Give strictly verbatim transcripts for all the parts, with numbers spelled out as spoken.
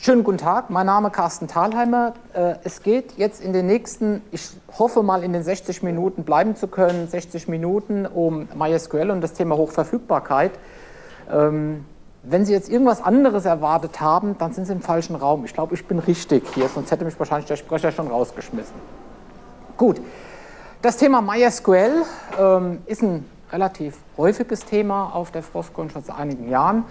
Schönen guten Tag, mein Name ist Carsten Thalheimer. Es geht jetzt in den nächsten, ich hoffe mal in den sechzig Minuten bleiben zu können, sechzig Minuten um MySQL und das Thema Hochverfügbarkeit. Wenn Sie jetzt irgendwas anderes erwartet haben, dann sind Sie im falschen Raum. Ich glaube, ich bin richtig hier, sonst hätte mich wahrscheinlich der Sprecher schon rausgeschmissen. Gut, das Thema MySQL ist ein relativ häufiges Thema auf der FrOSCon schon seit einigen Jahren.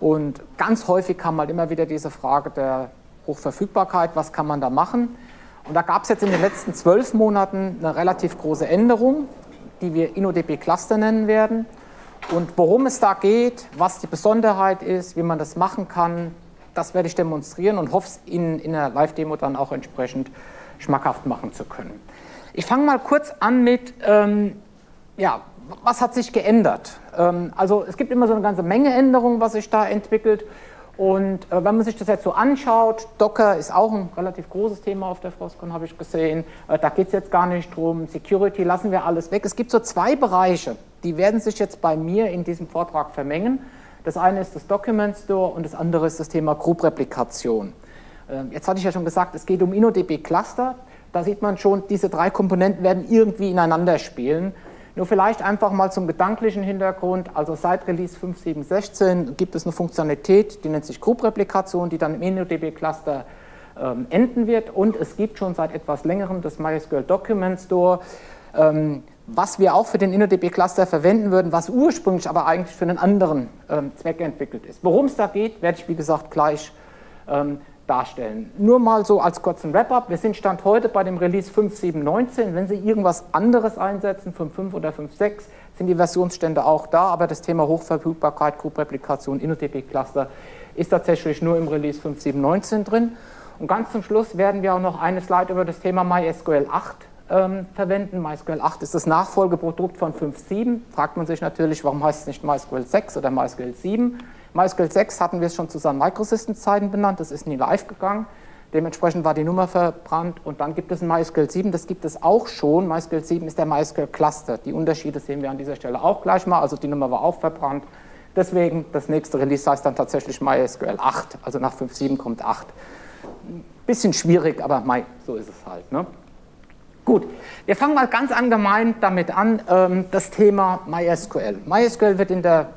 Und ganz häufig kam halt immer wieder diese Frage der Hochverfügbarkeit, was kann man da machen? Und da gab es jetzt in den letzten zwölf Monaten eine relativ große Änderung, die wir InnoDB Cluster nennen werden. Und worum es da geht, was die Besonderheit ist, wie man das machen kann, das werde ich demonstrieren und hoffe es Ihnen in der Live-Demo dann auch entsprechend schmackhaft machen zu können. Ich fange mal kurz an mit, ähm, ja, was hat sich geändert? Also es gibt immer so eine ganze Menge Änderungen, was sich da entwickelt. Und wenn man sich das jetzt so anschaut, Docker ist auch ein relativ großes Thema auf der FrOSCon, habe ich gesehen. Da geht es jetzt gar nicht drum. Security lassen wir alles weg. Es gibt so zwei Bereiche, die werden sich jetzt bei mir in diesem Vortrag vermengen. Das eine ist das Document Store und das andere ist das Thema Group Replikation. Jetzt hatte ich ja schon gesagt, es geht um InnoDB Cluster. Da sieht man schon, diese drei Komponenten werden irgendwie ineinander spielen. Nur vielleicht einfach mal zum gedanklichen Hintergrund, also seit Release fünf Punkt sieben Punkt sechzehn gibt es eine Funktionalität, die nennt sich Group Replikation, die dann im InnoDB Cluster ähm, enden wird und es gibt schon seit etwas längerem das MySQL Document Store, ähm, was wir auch für den InnoDB Cluster verwenden würden, was ursprünglich aber eigentlich für einen anderen ähm, Zweck entwickelt ist. Worum es da geht, werde ich wie gesagt gleich ähm, darstellen. Nur mal so als kurzen Wrap-up, wir sind Stand heute bei dem Release fünf Punkt sieben Punkt neunzehn, wenn Sie irgendwas anderes einsetzen, fünf Punkt fünf oder fünf Punkt sechs, sind die Versionsstände auch da, aber das Thema Hochverfügbarkeit, Group Replikation, InnoDB Cluster ist tatsächlich nur im Release fünf Punkt sieben Punkt neunzehn drin. Und ganz zum Schluss werden wir auch noch eine Slide über das Thema MySQL acht ähm, verwenden. MySQL acht ist das Nachfolgeprodukt von fünf Punkt sieben, fragt man sich natürlich, warum heißt es nicht MySQL sechs oder MySQL sieben? MySQL sechs hatten wir es schon zu seinen Microsystem-Zeiten benannt, das ist nie live gegangen, dementsprechend war die Nummer verbrannt und dann gibt es ein MySQL sieben, das gibt es auch schon, MySQL sieben ist der MySQL Cluster, die Unterschiede sehen wir an dieser Stelle auch gleich mal, also die Nummer war auch verbrannt, deswegen das nächste Release heißt dann tatsächlich MySQL acht, also nach fünf Punkt sieben kommt acht. Bisschen schwierig, aber mei, so ist es halt, ne? Gut, wir fangen mal ganz allgemein damit an, das Thema MySQL. MySQL wird in der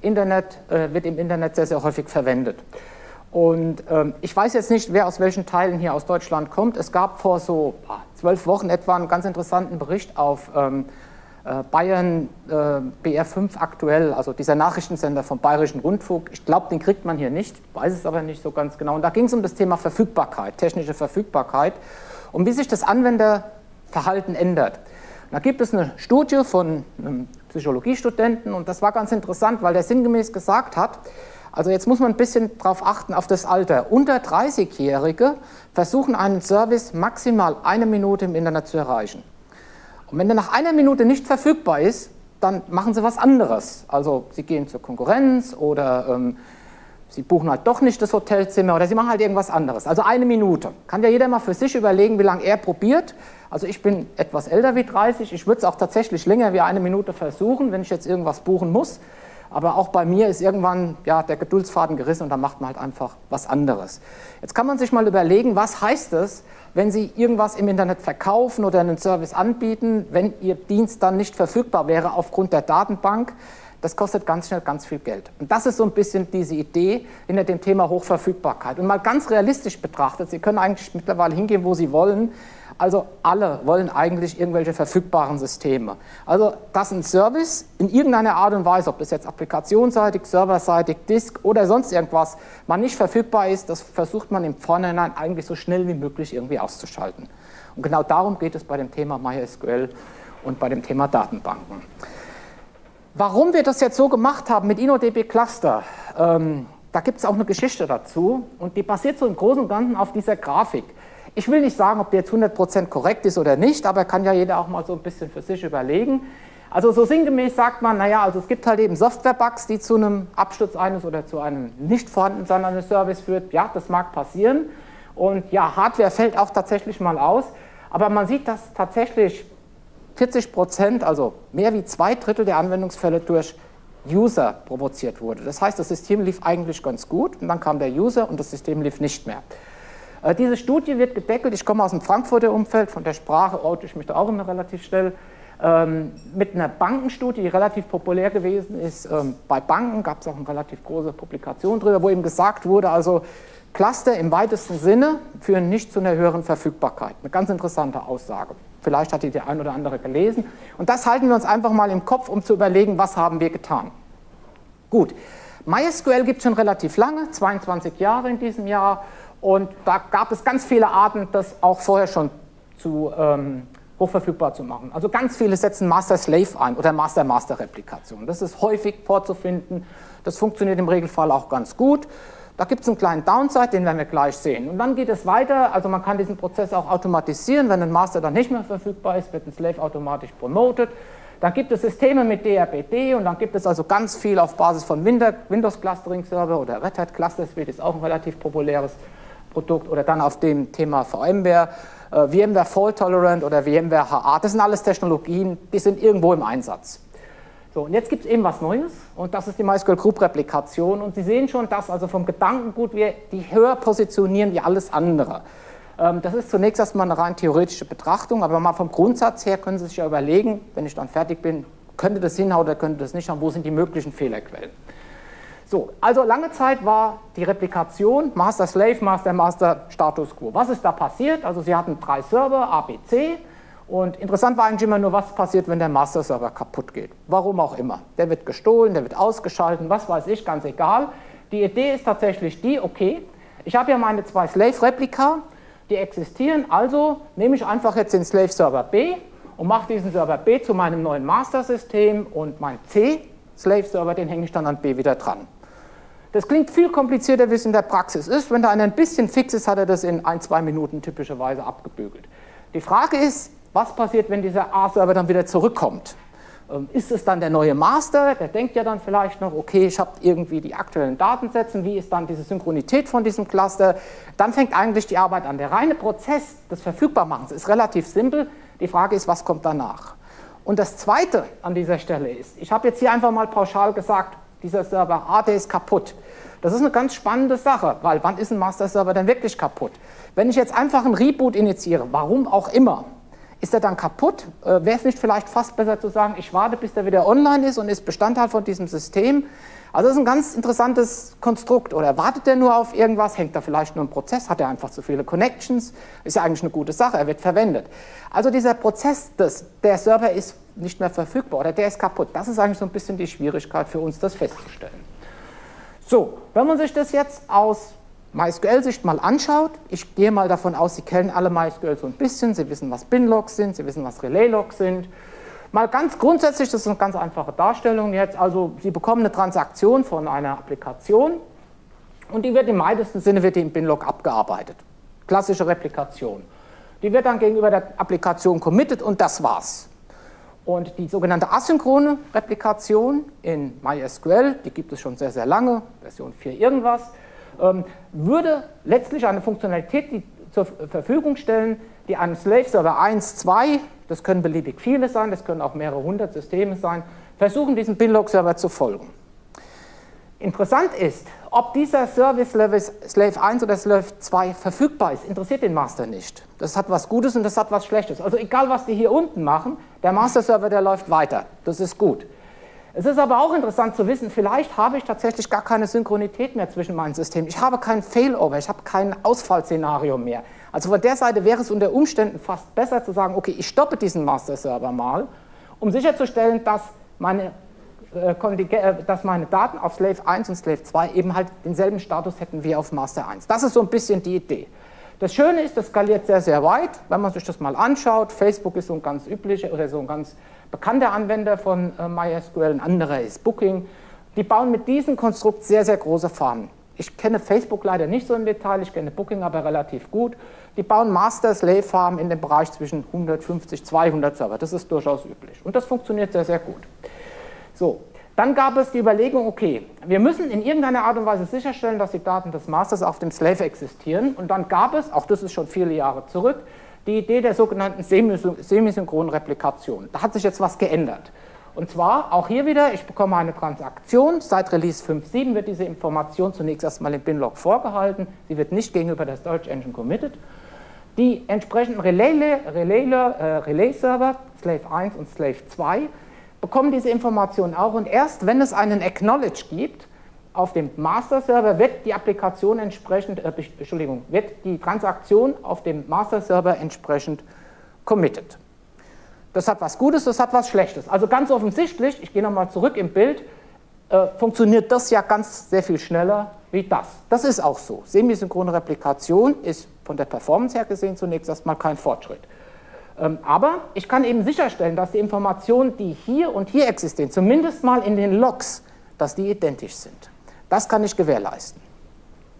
Internet äh, wird im Internet sehr, sehr häufig verwendet. Und ähm, ich weiß jetzt nicht, wer aus welchen Teilen hier aus Deutschland kommt. Es gab vor so ah, zwölf Wochen etwa einen ganz interessanten Bericht auf ähm, äh, Bayern äh, B R fünf aktuell, also dieser Nachrichtensender vom Bayerischen Rundfunk. Ich glaube, den kriegt man hier nicht, weiß es aber nicht so ganz genau. Und da ging es um das Thema Verfügbarkeit, technische Verfügbarkeit und wie sich das Anwenderverhalten ändert. Da gibt es eine Studie von einem Psychologiestudenten und das war ganz interessant, weil der sinngemäß gesagt hat, also jetzt muss man ein bisschen darauf achten, auf das Alter. Unter dreißigjährige versuchen einen Service maximal eine Minute im Internet zu erreichen. Und wenn der nach einer Minute nicht verfügbar ist, dann machen sie was anderes. Also sie gehen zur Konkurrenz oder ähm, sie buchen halt doch nicht das Hotelzimmer oder sie machen halt irgendwas anderes. Also eine Minute. Kann ja jeder mal für sich überlegen, wie lange er probiert. Also ich bin etwas älter wie dreißig, ich würde es auch tatsächlich länger wie eine Minute versuchen, wenn ich jetzt irgendwas buchen muss. Aber auch bei mir ist irgendwann ja, der Geduldsfaden gerissen und dann macht man halt einfach was anderes. Jetzt kann man sich mal überlegen, was heißt es, wenn Sie irgendwas im Internet verkaufen oder einen Service anbieten, wenn Ihr Dienst dann nicht verfügbar wäre aufgrund der Datenbank. Das kostet ganz schnell ganz viel Geld. Und das ist so ein bisschen diese Idee hinter dem Thema Hochverfügbarkeit. Und mal ganz realistisch betrachtet, Sie können eigentlich mittlerweile hingehen, wo Sie wollen. Also alle wollen eigentlich irgendwelche verfügbaren Systeme. Also dass ein Service in irgendeiner Art und Weise, ob das jetzt applikationsseitig, serverseitig, Disk oder sonst irgendwas, man nicht verfügbar ist, das versucht man im Vorhinein eigentlich so schnell wie möglich irgendwie auszuschalten. Und genau darum geht es bei dem Thema MySQL und bei dem Thema Datenbanken. Warum wir das jetzt so gemacht haben mit InnoDB Cluster, ähm, da gibt es auch eine Geschichte dazu und die basiert so im Großen und Ganzen auf dieser Grafik. Ich will nicht sagen, ob die jetzt hundert Prozent korrekt ist oder nicht, aber kann ja jeder auch mal so ein bisschen für sich überlegen. Also so sinngemäß sagt man, naja, also es gibt halt eben Software-Bugs, die zu einem Absturz eines oder zu einem nicht vorhandenen eines Service führt. Ja, das mag passieren und ja, Hardware fällt auch tatsächlich mal aus, aber man sieht, dass tatsächlich vierzig Prozent, also mehr wie zwei Drittel der Anwendungsfälle durch User provoziert wurde. Das heißt, das System lief eigentlich ganz gut und dann kam der User und das System lief nicht mehr. Äh, diese Studie wird gedeckelt, ich komme aus dem Frankfurter Umfeld, von der Sprache oute ich mich da auch immer relativ schnell, ähm, mit einer Bankenstudie, die relativ populär gewesen ist. Ähm, bei Banken gab es auch eine relativ große Publikation drüber, wo eben gesagt wurde, also Cluster im weitesten Sinne führen nicht zu einer höheren Verfügbarkeit. Eine ganz interessante Aussage. Vielleicht hat die der ein oder andere gelesen. Und das halten wir uns einfach mal im Kopf, um zu überlegen, was haben wir getan. Gut, MySQL gibt es schon relativ lange, zweiundzwanzig Jahre in diesem Jahr. Und da gab es ganz viele Arten, das auch vorher schon zu, ähm, hochverfügbar zu machen. Also ganz viele setzen Master-Slave ein oder Master-Master-Replikation. Das ist häufig vorzufinden. Das funktioniert im Regelfall auch ganz gut. Da gibt es einen kleinen Downside, den werden wir gleich sehen. Und dann geht es weiter, also man kann diesen Prozess auch automatisieren. Wenn ein Master dann nicht mehr verfügbar ist, wird ein Slave automatisch promoted. Dann gibt es Systeme mit D R B D und dann gibt es also ganz viel auf Basis von Windows Clustering Server oder Red Hat Cluster Suite, ist auch ein relativ populäres Produkt. Oder dann auf dem Thema VMware, äh, VMware Fault Tolerant oder VMware H A. Das sind alles Technologien, die sind irgendwo im Einsatz. So, und jetzt gibt es eben was Neues und das ist die MySQL Group Replikation und Sie sehen schon, dass also vom Gedankengut wir die höher positionieren wie alles andere. Ähm, das ist zunächst erstmal eine rein theoretische Betrachtung, aber mal vom Grundsatz her können Sie sich ja überlegen, wenn ich dann fertig bin, könnte das hinhauen oder könnte das nicht haben, wo sind die möglichen Fehlerquellen. So, also lange Zeit war die Replikation Master-Slave, Master-Master, Status Quo. Was ist da passiert? Also Sie hatten drei Server, A B C. Und interessant war eigentlich immer nur, was passiert, wenn der Master-Server kaputt geht. Warum auch immer. Der wird gestohlen, der wird ausgeschaltet, was weiß ich, ganz egal. Die Idee ist tatsächlich die, okay, ich habe ja meine zwei Slave-Replika, die existieren, also nehme ich einfach jetzt den Slave-Server B und mache diesen Server B zu meinem neuen Master-System und mein C-Slave-Server, den hänge ich dann an B wieder dran. Das klingt viel komplizierter, wie es in der Praxis ist. Wenn da einer ein bisschen fix ist, hat er das in ein, zwei Minuten typischerweise abgebügelt. Die Frage ist, was passiert, wenn dieser A-Server dann wieder zurückkommt? Ist es dann der neue Master? Der denkt ja dann vielleicht noch, okay, ich habe irgendwie die aktuellen Datensätze. Wie ist dann diese Synchronität von diesem Cluster? Dann fängt eigentlich die Arbeit an. Der reine Prozess des Verfügbarmachens ist relativ simpel. Die Frage ist, was kommt danach? Und das Zweite an dieser Stelle ist, ich habe jetzt hier einfach mal pauschal gesagt, dieser Server A, der ist kaputt. Das ist eine ganz spannende Sache, weil wann ist ein Master-Server denn wirklich kaputt? Wenn ich jetzt einfach einen Reboot initiiere, warum auch immer, ist er dann kaputt? Äh, Wäre es nicht vielleicht fast besser zu sagen, ich warte, bis der wieder online ist und ist Bestandteil von diesem System? Also das ist ein ganz interessantes Konstrukt. Oder wartet er nur auf irgendwas? Hängt da vielleicht nur ein Prozess? Hat er einfach zu viele Connections? Ist ja eigentlich eine gute Sache, er wird verwendet. Also dieser Prozess, des, der Server ist nicht mehr verfügbar oder der ist kaputt. Das ist eigentlich so ein bisschen die Schwierigkeit für uns, das festzustellen. So, wenn man sich das jetzt aus MySQL-Sicht mal anschaut, ich gehe mal davon aus, Sie kennen alle MySQL so ein bisschen, Sie wissen, was Binlogs sind, Sie wissen, was Relaylogs sind. Mal ganz grundsätzlich, das ist eine ganz einfache Darstellung jetzt, also Sie bekommen eine Transaktion von einer Applikation und die wird im weitesten Sinne wird die im Binlog abgearbeitet. Klassische Replikation. Die wird dann gegenüber der Applikation committed und das war's. Und die sogenannte asynchrone Replikation in MySQL, die gibt es schon sehr, sehr lange, Version vier irgendwas, würde letztlich eine Funktionalität die zur Verfügung stellen, die einem Slave-Server eins, zwei, das können beliebig viele sein, das können auch mehrere hundert Systeme sein, versuchen, diesem Binlog-Server zu folgen. Interessant ist, ob dieser Service Slave eins oder Slave zwei verfügbar ist, interessiert den Master nicht. Das hat was Gutes und das hat was Schlechtes. Also egal, was die hier unten machen, der Master-Server, der läuft weiter. Das ist gut. Es ist aber auch interessant zu wissen, vielleicht habe ich tatsächlich gar keine Synchronität mehr zwischen meinen Systemen. Ich habe keinen Failover, ich habe kein Ausfallszenario mehr. Also von der Seite wäre es unter Umständen fast besser zu sagen, okay, ich stoppe diesen Master-Server mal, um sicherzustellen, dass meine, äh, dass meine Daten auf Slave eins und Slave zwei eben halt denselben Status hätten wie auf Master eins. Das ist so ein bisschen die Idee. Das Schöne ist, das skaliert sehr, sehr weit. Wenn man sich das mal anschaut, Facebook ist so ein ganz üblicher oder so ein ganz bekannter Anwender von MySQL, ein anderer ist Booking. Die bauen mit diesem Konstrukt sehr, sehr große Farmen. Ich kenne Facebook leider nicht so im Detail, ich kenne Booking aber relativ gut. Die bauen Master-Slave-Farmen in dem Bereich zwischen hundertfünfzig, zweihundert Server. Das ist durchaus üblich und das funktioniert sehr, sehr gut. So, dann gab es die Überlegung, okay, wir müssen in irgendeiner Art und Weise sicherstellen, dass die Daten des Masters auf dem Slave existieren. Und dann gab es, auch das ist schon viele Jahre zurück, die Idee der sogenannten semisynchronen Replikation. Da hat sich jetzt was geändert. Und zwar auch hier wieder, ich bekomme eine Transaktion, seit Release fünf Punkt sieben wird diese Information zunächst erstmal im Binlog vorgehalten, sie wird nicht gegenüber der Storage Engine committed. Die entsprechenden Relay-Server, Relay, äh, Relay Slave eins und Slave zwei, bekommen diese Informationen auch und erst wenn es einen Acknowledge gibt, auf dem Master-Server wird die Applikation entsprechend, äh, Entschuldigung, wird die Transaktion auf dem Master-Server entsprechend committed. Das hat was Gutes, das hat was Schlechtes. Also ganz offensichtlich, ich gehe nochmal zurück im Bild, äh, funktioniert das ja ganz sehr viel schneller wie das. Das ist auch so. Semisynchrone Replikation ist von der Performance her gesehen zunächst erstmal kein Fortschritt. Ähm, aber ich kann eben sicherstellen, dass die Informationen, die hier und hier existieren, zumindest mal in den Logs, dass die identisch sind. Das kann ich gewährleisten.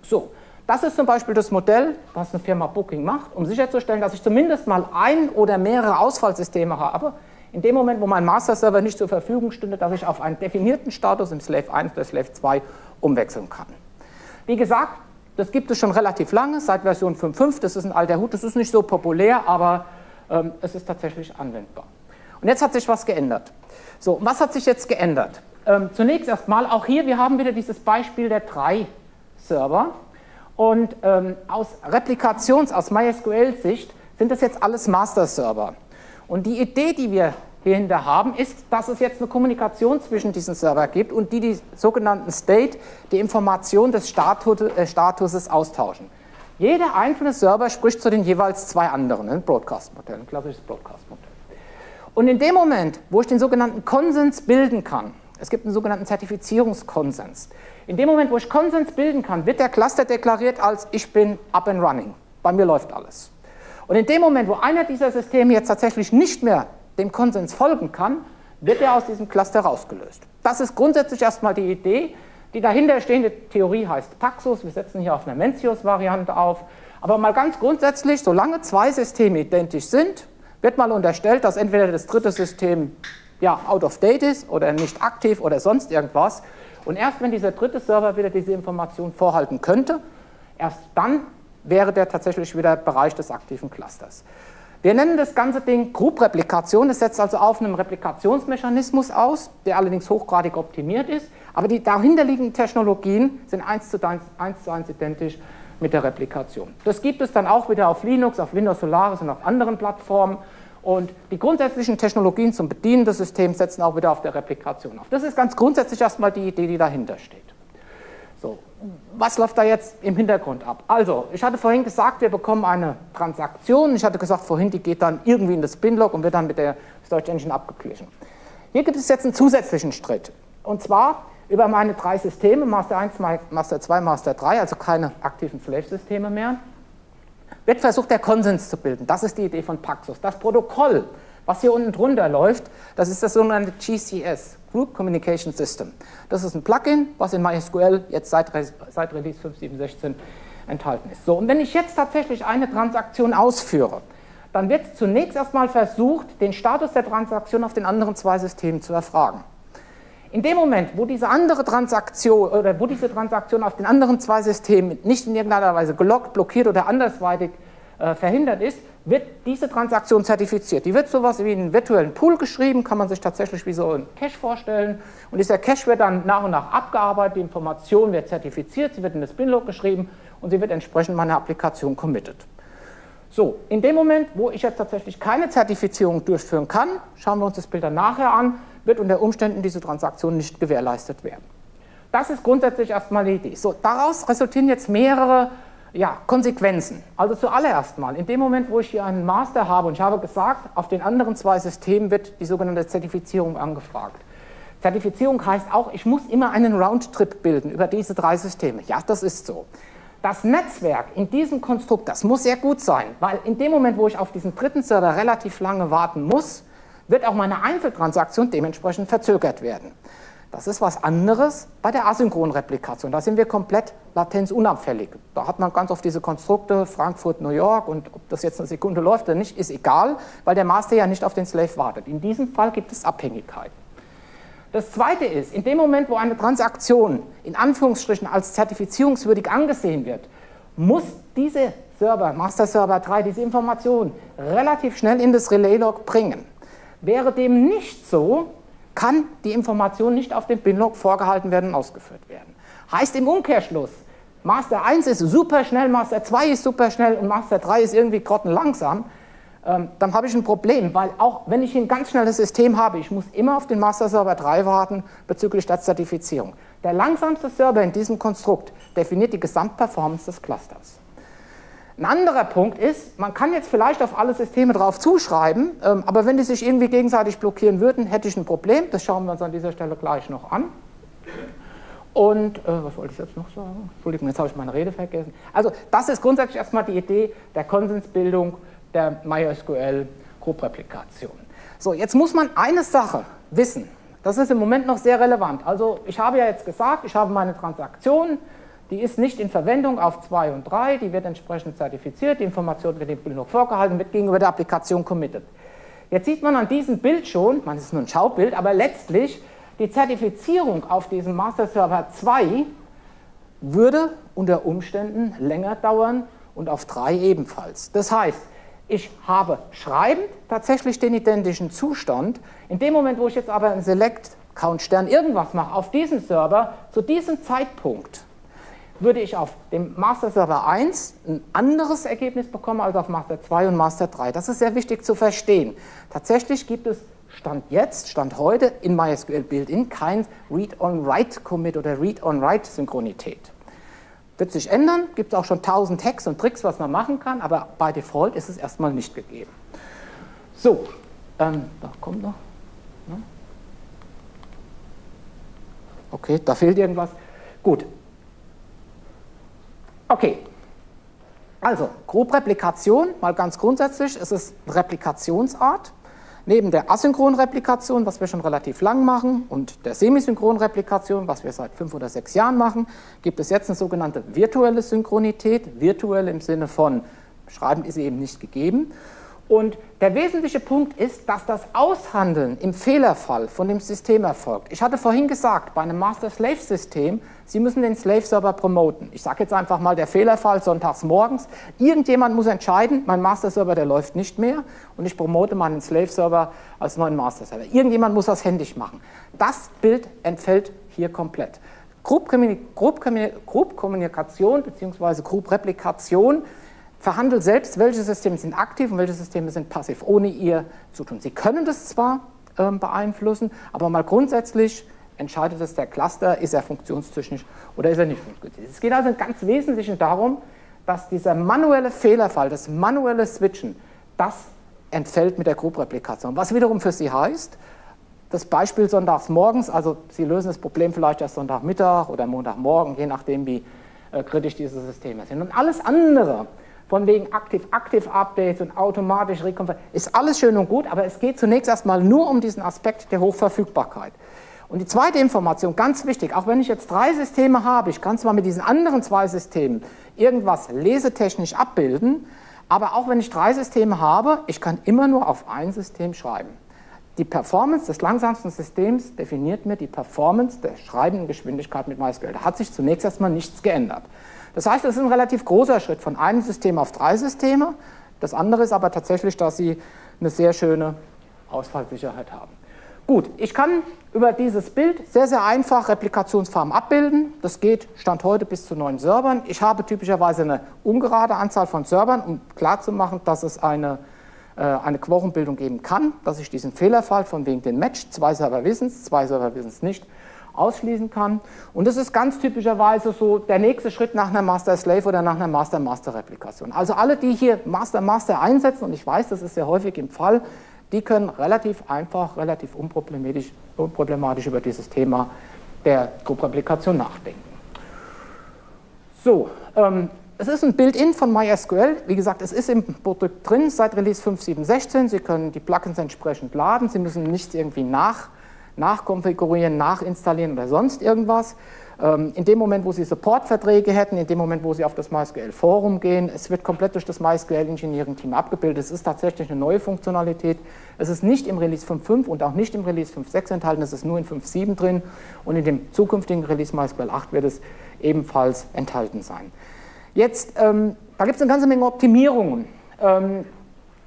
So, das ist zum Beispiel das Modell, was eine Firma Booking macht, um sicherzustellen, dass ich zumindest mal ein oder mehrere Ausfallsysteme habe, in dem Moment, wo mein Master-Server nicht zur Verfügung stünde, dass ich auf einen definierten Status im Slave eins oder Slave zwei umwechseln kann. Wie gesagt, das gibt es schon relativ lange, seit Version fünf Punkt fünf, das ist ein alter Hut, das ist nicht so populär, aber ähm, es ist tatsächlich anwendbar. Und jetzt hat sich was geändert. So, was hat sich jetzt geändert? Ähm, zunächst erstmal auch hier, wir haben wieder dieses Beispiel der drei Server und ähm, aus Replikations-, aus MySQL-Sicht sind das jetzt alles Master-Server. Und die Idee, die wir hierhinter haben, ist, dass es jetzt eine Kommunikation zwischen diesen Servern gibt und die die sogenannten State, die Information des Status, äh, Statuses austauschen. Jeder einzelne Server spricht zu den jeweils zwei anderen, ein Broadcast-Modell, ein klassisches Broadcast-Modell. Und in dem Moment, wo ich den sogenannten Konsens bilden kann, es gibt einen sogenannten Zertifizierungskonsens. In dem Moment, wo ich Konsens bilden kann, wird der Cluster deklariert als ich bin up and running. Bei mir läuft alles. Und in dem Moment, wo einer dieser Systeme jetzt tatsächlich nicht mehr dem Konsens folgen kann, wird er aus diesem Cluster rausgelöst. Das ist grundsätzlich erstmal die Idee. Die dahinterstehende Theorie heißt Paxos. Wir setzen hier auf eine Mencius-Variante auf. Aber mal ganz grundsätzlich, solange zwei Systeme identisch sind, wird mal unterstellt, dass entweder das dritte System ja, out of date ist oder nicht aktiv oder sonst irgendwas. Und erst wenn dieser dritte Server wieder diese Information vorhalten könnte, erst dann wäre der tatsächlich wieder Bereich des aktiven Clusters. Wir nennen das ganze Ding Group Replikation. Das setzt also auf einem Replikationsmechanismus aus, der allerdings hochgradig optimiert ist. Aber die dahinterliegenden Technologien sind eins zu eins, eins zu eins identisch mit der Replikation. Das gibt es dann auch wieder auf Linux, auf Windows Solaris und auf anderen Plattformen. Und die grundsätzlichen Technologien zum Bedienen des Systems setzen auch wieder auf der Replikation auf. Das ist ganz grundsätzlich erstmal die Idee, die dahinter steht. So, was läuft da jetzt im Hintergrund ab? Also, ich hatte vorhin gesagt, wir bekommen eine Transaktion. Ich hatte gesagt vorhin, die geht dann irgendwie in das Binlog und wird dann mit der Storage Engine abgeglichen. Hier gibt es jetzt einen zusätzlichen Schritt. Und zwar über meine drei Systeme, Master eins, Master zwei, Master drei, also keine aktiven Slave-Systeme mehr, wird versucht, der Konsens zu bilden. Das ist die Idee von Paxos. Das Protokoll, was hier unten drunter läuft, das ist das sogenannte G C S, Group Communication System. Das ist ein Plugin, was in MySQL jetzt seit, seit Release fünf Punkt sieben Punkt sechzehn enthalten ist. So, und wenn ich jetzt tatsächlich eine Transaktion ausführe, dann wird zunächst erstmal versucht, den Status der Transaktion auf den anderen zwei Systemen zu erfragen. In dem Moment, wo diese andere Transaktion oder wo diese Transaktion auf den anderen zwei Systemen nicht in irgendeiner Weise gelockt, blockiert oder andersweitig äh, verhindert ist, wird diese Transaktion zertifiziert. Die wird sowas wie in einen virtuellen Pool geschrieben, kann man sich tatsächlich wie so einen Cache vorstellen. Und dieser Cache wird dann nach und nach abgearbeitet, die Information wird zertifiziert, sie wird in das Binlog geschrieben und sie wird entsprechend meiner Applikation committed. So, in dem Moment, wo ich jetzt tatsächlich keine Zertifizierung durchführen kann, schauen wir uns das Bild dann nachher an, wird unter Umständen diese Transaktion nicht gewährleistet werden. Das ist grundsätzlich erstmal die Idee. So, daraus resultieren jetzt mehrere ja, Konsequenzen. Also zuallererst mal, in dem Moment, wo ich hier einen Master habe und ich habe gesagt, auf den anderen zwei Systemen wird die sogenannte Zertifizierung angefragt. Zertifizierung heißt auch, ich muss immer einen Roundtrip bilden über diese drei Systeme. Ja, das ist so. Das Netzwerk in diesem Konstrukt, das muss sehr gut sein, weil in dem Moment, wo ich auf diesen dritten Server relativ lange warten muss, wird auch meine Einzeltransaktion dementsprechend verzögert werden. Das ist was anderes bei der asynchronen Replikation. Da sind wir komplett latenzunabfällig. Da hat man ganz oft diese Konstrukte Frankfurt, New York und ob das jetzt eine Sekunde läuft oder nicht, ist egal, weil der Master ja nicht auf den Slave wartet. In diesem Fall gibt es Abhängigkeiten. Das Zweite ist, in dem Moment, wo eine Transaktion in Anführungsstrichen als zertifizierungswürdig angesehen wird, muss diese Server, Master Server drei, diese Information relativ schnell in das Relay-Log bringen. Wäre dem nicht so, kann die Information nicht auf dem Binlog vorgehalten werden und ausgeführt werden. Heißt im Umkehrschluss, Master eins ist super schnell, Master zwei ist super schnell und Master drei ist irgendwie grottenlangsam, ähm, dann habe ich ein Problem, weil auch wenn ich ein ganz schnelles System habe, ich muss immer auf den Master Server drei warten bezüglich der Zertifizierung. Der langsamste Server in diesem Konstrukt definiert die Gesamtperformance des Clusters. Ein anderer Punkt ist, man kann jetzt vielleicht auf alle Systeme drauf zuschreiben, ähm, aber wenn die sich irgendwie gegenseitig blockieren würden, hätte ich ein Problem. Das schauen wir uns an dieser Stelle gleich noch an. Und, äh, was wollte ich jetzt noch sagen? Entschuldigung, jetzt habe ich meine Rede vergessen. Also, das ist grundsätzlich erstmal die Idee der Konsensbildung der MySQL Group Replikation. So, jetzt muss man eine Sache wissen. Das ist im Moment noch sehr relevant. Also, ich habe ja jetzt gesagt, ich habe meine Transaktionen. Die ist nicht in Verwendung auf zwei und drei, die wird entsprechend zertifiziert, die Information wird dem Bild noch vorgehalten, wird gegenüber der Applikation committed. Jetzt sieht man an diesem Bild schon, man ist nur ein Schaubild, aber letztlich die Zertifizierung auf diesem Master Server zwei würde unter Umständen länger dauern und auf drei ebenfalls. Das heißt, ich habe schreibend tatsächlich den identischen Zustand, in dem Moment, wo ich jetzt aber ein Select, Count, Stern, irgendwas mache, auf diesem Server, zu diesem Zeitpunkt, würde ich auf dem Master Server eins ein anderes Ergebnis bekommen als auf Master zwei und Master drei. Das ist sehr wichtig zu verstehen. Tatsächlich gibt es Stand jetzt, Stand heute in MySQL Built-in kein Read-on-Write-Commit oder Read-on-Write-Synchronität. Wird sich ändern, gibt es auch schon tausend Hacks und Tricks, was man machen kann, aber bei Default ist es erstmal nicht gegeben. So, ähm, da kommt noch. Okay, da fehlt irgendwas. Gut. Okay, also Group Replikation, mal ganz grundsätzlich, es ist eine Replikationsart. Neben der asynchronen Replikation, was wir schon relativ lang machen, und der semisynchronen Replikation, was wir seit fünf oder sechs Jahren machen, gibt es jetzt eine sogenannte virtuelle Synchronität, virtuell im Sinne von, schreiben ist sie eben nicht gegeben. Und der wesentliche Punkt ist, dass das Aushandeln im Fehlerfall von dem System erfolgt. Ich hatte vorhin gesagt, bei einem Master-Slave-System, Sie müssen den Slave-Server promoten. Ich sage jetzt einfach mal, der Fehlerfall sonntags morgens. Irgendjemand muss entscheiden, mein Master-Server, der läuft nicht mehr und ich promote meinen Slave-Server als neuen Master-Server. Irgendjemand muss das händisch machen. Das Bild entfällt hier komplett. Group Kommunikation bzw. Group Replikation verhandelt selbst, welche Systeme sind aktiv und welche Systeme sind passiv, ohne ihr zu tun. Sie können das zwar äh, beeinflussen, aber mal grundsätzlich entscheidet es der Cluster, ist er funktionstechnisch oder ist er nicht funktionstechnisch. Es geht also im ganz Wesentlichen darum, dass dieser manuelle Fehlerfall, das manuelle Switchen, das entfällt mit der Group-Replikation. Was wiederum für Sie heißt, das Beispiel sonntags morgens, also Sie lösen das Problem vielleicht erst Sonntagmittag oder Montagmorgen, je nachdem, wie äh, kritisch diese Systeme sind. Und alles andere, von wegen Active-Active-Updates und automatisch Rekonfigurierung, ist alles schön und gut, aber es geht zunächst erstmal nur um diesen Aspekt der Hochverfügbarkeit. Und die zweite Information, ganz wichtig, auch wenn ich jetzt drei Systeme habe, ich kann zwar mit diesen anderen zwei Systemen irgendwas lesetechnisch abbilden, aber auch wenn ich drei Systeme habe, ich kann immer nur auf ein System schreiben. Die Performance des langsamsten Systems definiert mir die Performance der schreibenden Geschwindigkeit mit MySQL. Da hat sich zunächst erstmal nichts geändert. Das heißt, es ist ein relativ großer Schritt von einem System auf drei Systeme. Das andere ist aber tatsächlich, dass Sie eine sehr schöne Ausfallsicherheit haben. Gut, ich kann über dieses Bild sehr, sehr einfach Replikationsfarben abbilden. Das geht Stand heute bis zu neun Servern. Ich habe typischerweise eine ungerade Anzahl von Servern, um klarzumachen, dass es eine, äh, eine Quorumbildung geben kann, dass ich diesen Fehlerfall von wegen den Match, zwei Server wissen es, zwei Server wissen es nicht, ausschließen kann. Und das ist ganz typischerweise so der nächste Schritt nach einer Master-Slave oder nach einer Master-Master-Replikation. Also alle, die hier Master-Master einsetzen, und ich weiß, das ist sehr häufig im Fall, die können relativ einfach, relativ unproblematisch, unproblematisch über dieses Thema der Group-Replikation nachdenken. So, ähm, es ist ein Build-in von MySQL. Wie gesagt, es ist im Produkt drin seit Release fünf Punkt sieben Punkt sechzehn. Sie können die Plugins entsprechend laden, Sie müssen nichts irgendwie nach nachkonfigurieren, nachinstallieren oder sonst irgendwas. In dem Moment, wo Sie Supportverträge hätten, in dem Moment, wo Sie auf das MySQL-Forum gehen, es wird komplett durch das MySQL-Engineering-Team abgebildet. Es ist tatsächlich eine neue Funktionalität. Es ist nicht im Release fünf Punkt fünf und auch nicht im Release fünf Punkt sechs enthalten, es ist nur in fünf Punkt sieben drin und in dem zukünftigen Release MySQL acht wird es ebenfalls enthalten sein. Jetzt, ähm, da gibt es eine ganze Menge Optimierungen. Ähm,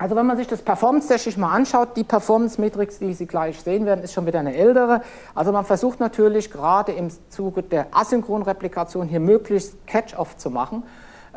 Also wenn man sich das Performance-technisch mal anschaut, die Performance-Matrix, die Sie gleich sehen werden, ist schon wieder eine ältere. Also man versucht natürlich gerade im Zuge der asynchronen Replikation hier möglichst Catch-off zu machen.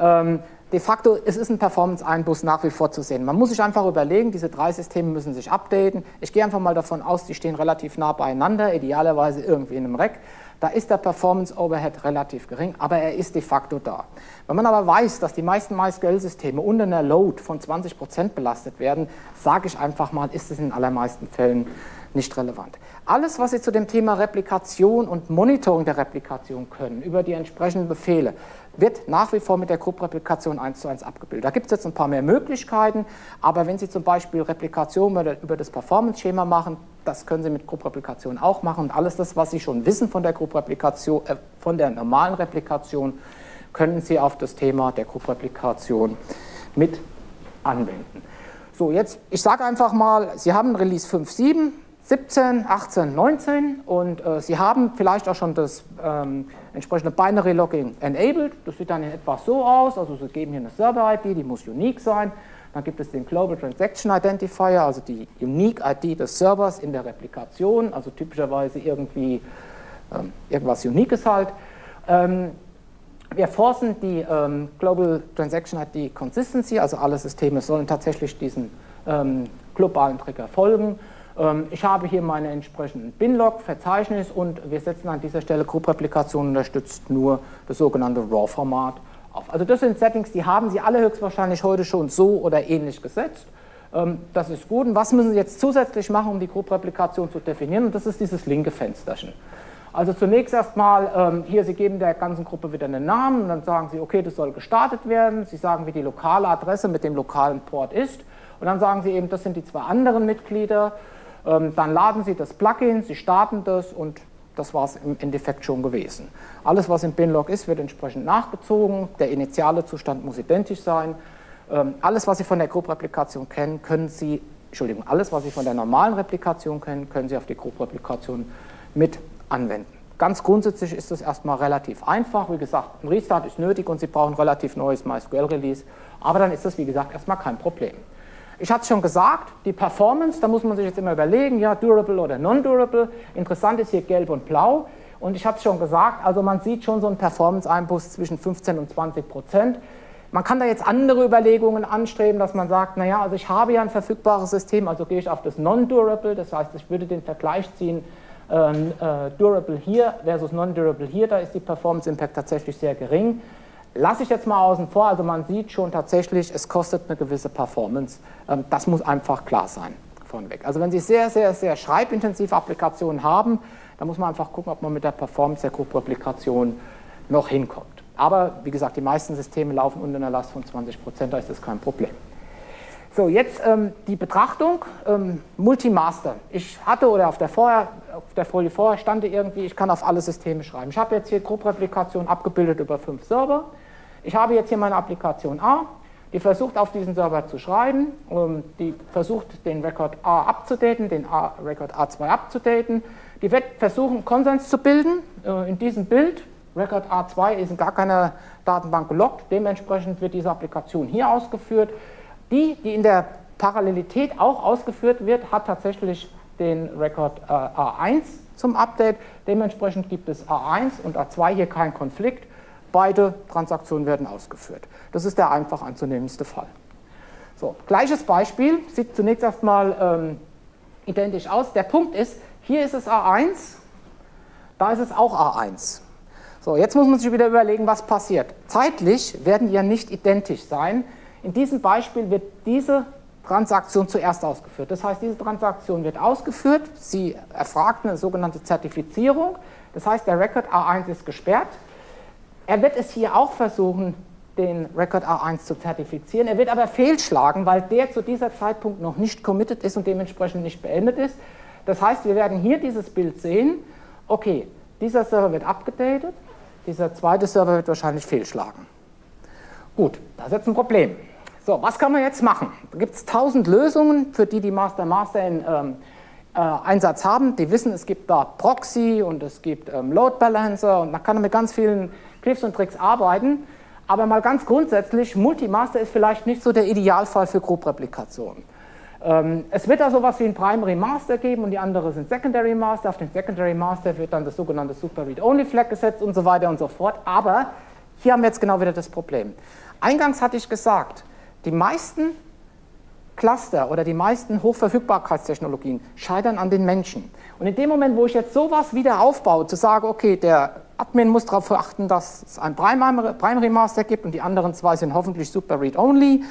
Ähm, de facto, es ist ein Performance-Einbuß nach wie vor zu sehen. Man muss sich einfach überlegen, diese drei Systeme müssen sich updaten. Ich gehe einfach mal davon aus, die stehen relativ nah beieinander, idealerweise irgendwie in einem Rack. Da ist der Performance-Overhead relativ gering, aber er ist de facto da. Wenn man aber weiß, dass die meisten MySQL-Systeme unter einer Load von zwanzig Prozent belastet werden, sage ich einfach mal, ist es in den allermeisten Fällen nicht relevant. Alles, was Sie zu dem Thema Replikation und Monitoring der Replikation können, über die entsprechenden Befehle, wird nach wie vor mit der Group Replikation eins zu eins abgebildet. Da gibt es jetzt ein paar mehr Möglichkeiten, aber wenn Sie zum Beispiel Replikation über das Performance-Schema machen, das können Sie mit Group Replikation auch machen. Und alles das, was Sie schon wissen von der Group Replikation, äh, von der normalen Replikation, können Sie auf das Thema der Group Replikation mit anwenden. So, jetzt, ich sage einfach mal, Sie haben Release fünf Punkt sieben, siebzehn, achtzehn, neunzehn und äh, Sie haben vielleicht auch schon das ähm, entsprechende Binary Logging enabled. Das sieht dann in etwa so aus, also Sie geben hier eine Server-I D, die muss unique sein. Dann gibt es den Global Transaction Identifier, also die Unique-I D des Servers in der Replikation, also typischerweise irgendwie ähm, irgendwas Uniques halt. Ähm, wir forcen die ähm, Global Transaction I D Consistency, also alle Systeme sollen tatsächlich diesem ähm, globalen Trigger folgen. Ähm, ich habe hier meine entsprechenden Binlog-Verzeichnis und wir setzen an dieser Stelle Group Replikation unterstützt nur das sogenannte RAW-Format. Also das sind Settings, die haben Sie alle höchstwahrscheinlich heute schon so oder ähnlich gesetzt. Das ist gut. Und was müssen Sie jetzt zusätzlich machen, um die Group Replikation zu definieren? Und das ist dieses linke Fensterchen. Also zunächst erstmal, hier, Sie geben der ganzen Gruppe wieder einen Namen und dann sagen Sie, okay, das soll gestartet werden. Sie sagen, wie die lokale Adresse mit dem lokalen Port ist. Und dann sagen Sie eben, das sind die zwei anderen Mitglieder. Dann laden Sie das Plugin, Sie starten das und das war es im Endeffekt schon gewesen. Alles, was im Binlog ist, wird entsprechend nachgezogen. Der initiale Zustand muss identisch sein. Ähm, alles, was Sie von der Group Replikation kennen, können Sie, Entschuldigung, alles, was Sie von der normalen Replikation kennen, können Sie auf die Group Replikation mit anwenden. Ganz grundsätzlich ist das erstmal relativ einfach. Wie gesagt, ein Restart ist nötig und Sie brauchen ein relativ neues MySQL-Release. Aber dann ist das, wie gesagt, erstmal kein Problem. Ich hatte es schon gesagt, die Performance, da muss man sich jetzt immer überlegen, ja, durable oder non-durable. Interessant ist hier gelb und blau. Und ich habe es schon gesagt, also man sieht schon so einen Performance-Einbuß zwischen fünfzehn und zwanzig Prozent. Man kann da jetzt andere Überlegungen anstreben, dass man sagt, naja, also ich habe ja ein verfügbares System, also gehe ich auf das non-durable. Das heißt, ich würde den Vergleich ziehen, ähm, äh, durable hier versus non-durable hier. Da ist die Performance-Impact tatsächlich sehr gering. Lasse ich jetzt mal außen vor, also man sieht schon tatsächlich, es kostet eine gewisse Performance. Das muss einfach klar sein vornweg. Also wenn Sie sehr, sehr, sehr schreibintensive Applikationen haben, dann muss man einfach gucken, ob man mit der Performance der Group-Replikation noch hinkommt. Aber wie gesagt, die meisten Systeme laufen unter einer Last von zwanzig Prozent, da ist das kein Problem. So, jetzt ähm, die Betrachtung, ähm, Multimaster. Ich hatte oder auf der, vorher, auf der Folie vorher stand irgendwie, ich kann auf alle Systeme schreiben. Ich habe jetzt hier Group-Replikation abgebildet über fünf Server. Ich habe jetzt hier meine Applikation A, die versucht auf diesen Server zu schreiben, die versucht den Record A abzudaten, den Record A zwei abzudaten, die wird versuchen Konsens zu bilden in diesem Bild, Record A zwei ist in gar keiner Datenbank gelockt, dementsprechend wird diese Applikation hier ausgeführt, die, die in der Parallelität auch ausgeführt wird, hat tatsächlich den Record A eins zum Update, dementsprechend gibt es A eins und A zwei hier keinen Konflikt. Beide Transaktionen werden ausgeführt. Das ist der einfach anzunehmendste Fall. So, gleiches Beispiel, sieht zunächst erstmal ähm, identisch aus. Der Punkt ist, hier ist es A eins, da ist es auch A eins. So, jetzt muss man sich wieder überlegen, was passiert. Zeitlich werden die ja nicht identisch sein. In diesem Beispiel wird diese Transaktion zuerst ausgeführt. Das heißt, diese Transaktion wird ausgeführt, sie erfragt eine sogenannte Zertifizierung. Das heißt, der Record A eins ist gesperrt. Er wird es hier auch versuchen, den Record A eins zu zertifizieren. Er wird aber fehlschlagen, weil der zu dieser Zeitpunkt noch nicht committed ist und dementsprechend nicht beendet ist. Das heißt, wir werden hier dieses Bild sehen. Okay, dieser Server wird abgedatet, dieser zweite Server wird wahrscheinlich fehlschlagen. Gut, das ist jetzt ein Problem. So, was kann man jetzt machen? Da gibt es tausend Lösungen, für die die Master Master in ähm, Äh, Einsatz haben, die wissen, es gibt da Proxy und es gibt ähm, Load Balancer und man kann mit ganz vielen Cliffs und Tricks arbeiten, Aber mal ganz grundsätzlich, Multimaster ist vielleicht nicht so der Idealfall für Group Replikation. Es wird da sowas wie ein Primary Master geben und die anderen sind Secondary Master. Auf den Secondary Master wird dann das sogenannte Super Read-Only Flag gesetzt und so weiter und so fort. Aber hier haben wir jetzt genau wieder das Problem. Eingangs hatte ich gesagt, die meisten Cluster oder die meisten Hochverfügbarkeitstechnologien scheitern an den Menschen. Und in dem Moment, wo ich jetzt sowas wieder aufbaue, zu sagen, okay, der Admin muss darauf achten, dass es einen Primary Master gibt und die anderen zwei sind hoffentlich Super Read-Only,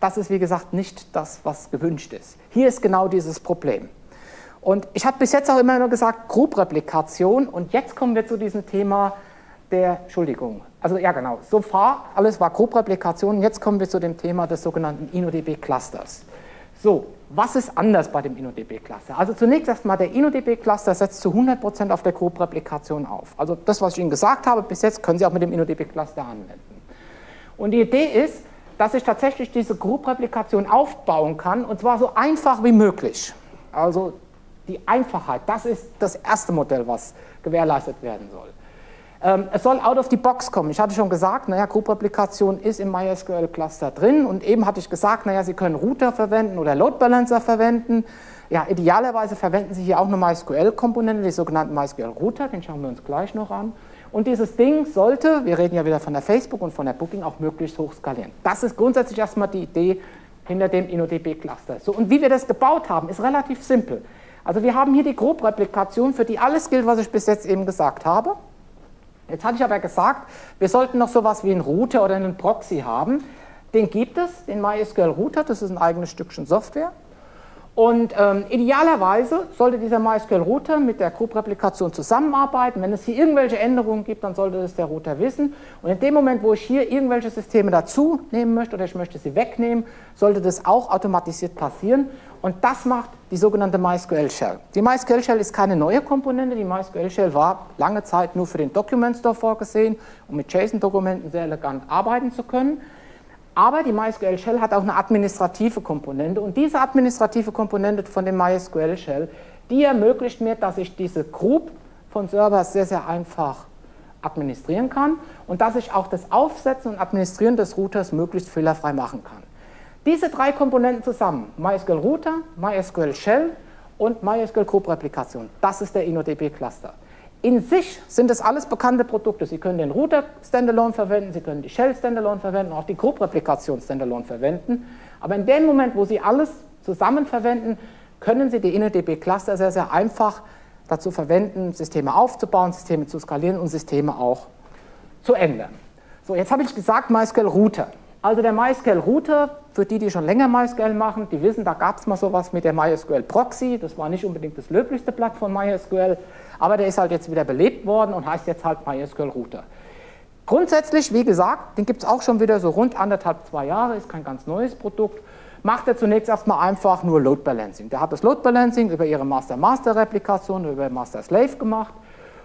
das ist, wie gesagt, nicht das, was gewünscht ist. Hier ist genau dieses Problem. Und ich habe bis jetzt auch immer nur gesagt, Group-Replikation. Und jetzt kommen wir zu diesem Thema der, Entschuldigung, also ja genau, so far, alles war Group-Replikation. Jetzt kommen wir zu dem Thema des sogenannten InnoDB-Clusters. So, was ist anders bei dem InnoDB-Cluster? Also zunächst erstmal, der InnoDB-Cluster setzt zu hundert Prozent auf der Group-Replikation auf. Also das, was ich Ihnen gesagt habe, bis jetzt können Sie auch mit dem InnoDB-Cluster anwenden. Und die Idee ist, dass ich tatsächlich diese Group-Replikation aufbauen kann, und zwar so einfach wie möglich. Also die Einfachheit, das ist das erste Modell, was gewährleistet werden soll. Ähm, es soll out of the box kommen. Ich hatte schon gesagt, naja, Group-Replikation ist im MySQL-Cluster drin, und eben hatte ich gesagt, naja, Sie können Router verwenden oder Load Balancer verwenden. Ja, idealerweise verwenden Sie hier auch eine MySQL-Komponente, die sogenannten MySQL-Router, den schauen wir uns gleich noch an. Und dieses Ding sollte, wir reden ja wieder von der Facebook und von der Booking, auch möglichst hoch skalieren. Das ist grundsätzlich erstmal die Idee hinter dem InnoDB-Cluster. So, und wie wir das gebaut haben, ist relativ simpel. Also wir haben hier die Group-Replikation, für die alles gilt, was ich bis jetzt eben gesagt habe. Jetzt hatte ich aber gesagt, wir sollten noch sowas wie einen Router oder einen Proxy haben. Den gibt es, den MySQL-Router, das ist ein eigenes Stückchen Software. Und ähm, idealerweise sollte dieser MySQL-Router mit der Group-Replikation zusammenarbeiten. Wenn es hier irgendwelche Änderungen gibt, dann sollte das der Router wissen. Und in dem Moment, wo ich hier irgendwelche Systeme dazu nehmen möchte oder ich möchte sie wegnehmen, sollte das auch automatisiert passieren. Und das macht die sogenannte MySQL Shell. Die MySQL Shell ist keine neue Komponente. Die MySQL Shell war lange Zeit nur für den Document Store vorgesehen, um mit JSON-Dokumenten sehr elegant arbeiten zu können. Aber die MySQL Shell hat auch eine administrative Komponente, und diese administrative Komponente von dem MySQL Shell, die ermöglicht mir, dass ich diese Group von Servers sehr, sehr einfach administrieren kann und dass ich auch das Aufsetzen und Administrieren des Routers möglichst fehlerfrei machen kann. Diese drei Komponenten zusammen, MySQL Router, MySQL Shell und MySQL Group Replikation, das ist der InnoDB Cluster. In sich sind es alles bekannte Produkte. Sie können den Router Standalone verwenden, Sie können die Shell Standalone verwenden, auch die Group-Replikation Standalone verwenden. Aber in dem Moment, wo Sie alles zusammen verwenden, können Sie die InnoDB-Cluster sehr, sehr einfach dazu verwenden, Systeme aufzubauen, Systeme zu skalieren und Systeme auch zu ändern. So, jetzt habe ich gesagt, MySQL Router. Also der MySQL Router, für die, die schon länger MySQL machen, die wissen, da gab es mal sowas mit der MySQL Proxy. Das war nicht unbedingt das löblichste Blatt von MySQL, aber der ist halt jetzt wieder belebt worden und heißt jetzt halt MySQL Router. Grundsätzlich, wie gesagt, den gibt es auch schon wieder so rund anderthalb, zwei Jahre, ist kein ganz neues Produkt. Macht er zunächst erstmal einfach nur Load Balancing. Der hat das Load Balancing über ihre Master-Master-Replikation, über Master-Slave gemacht.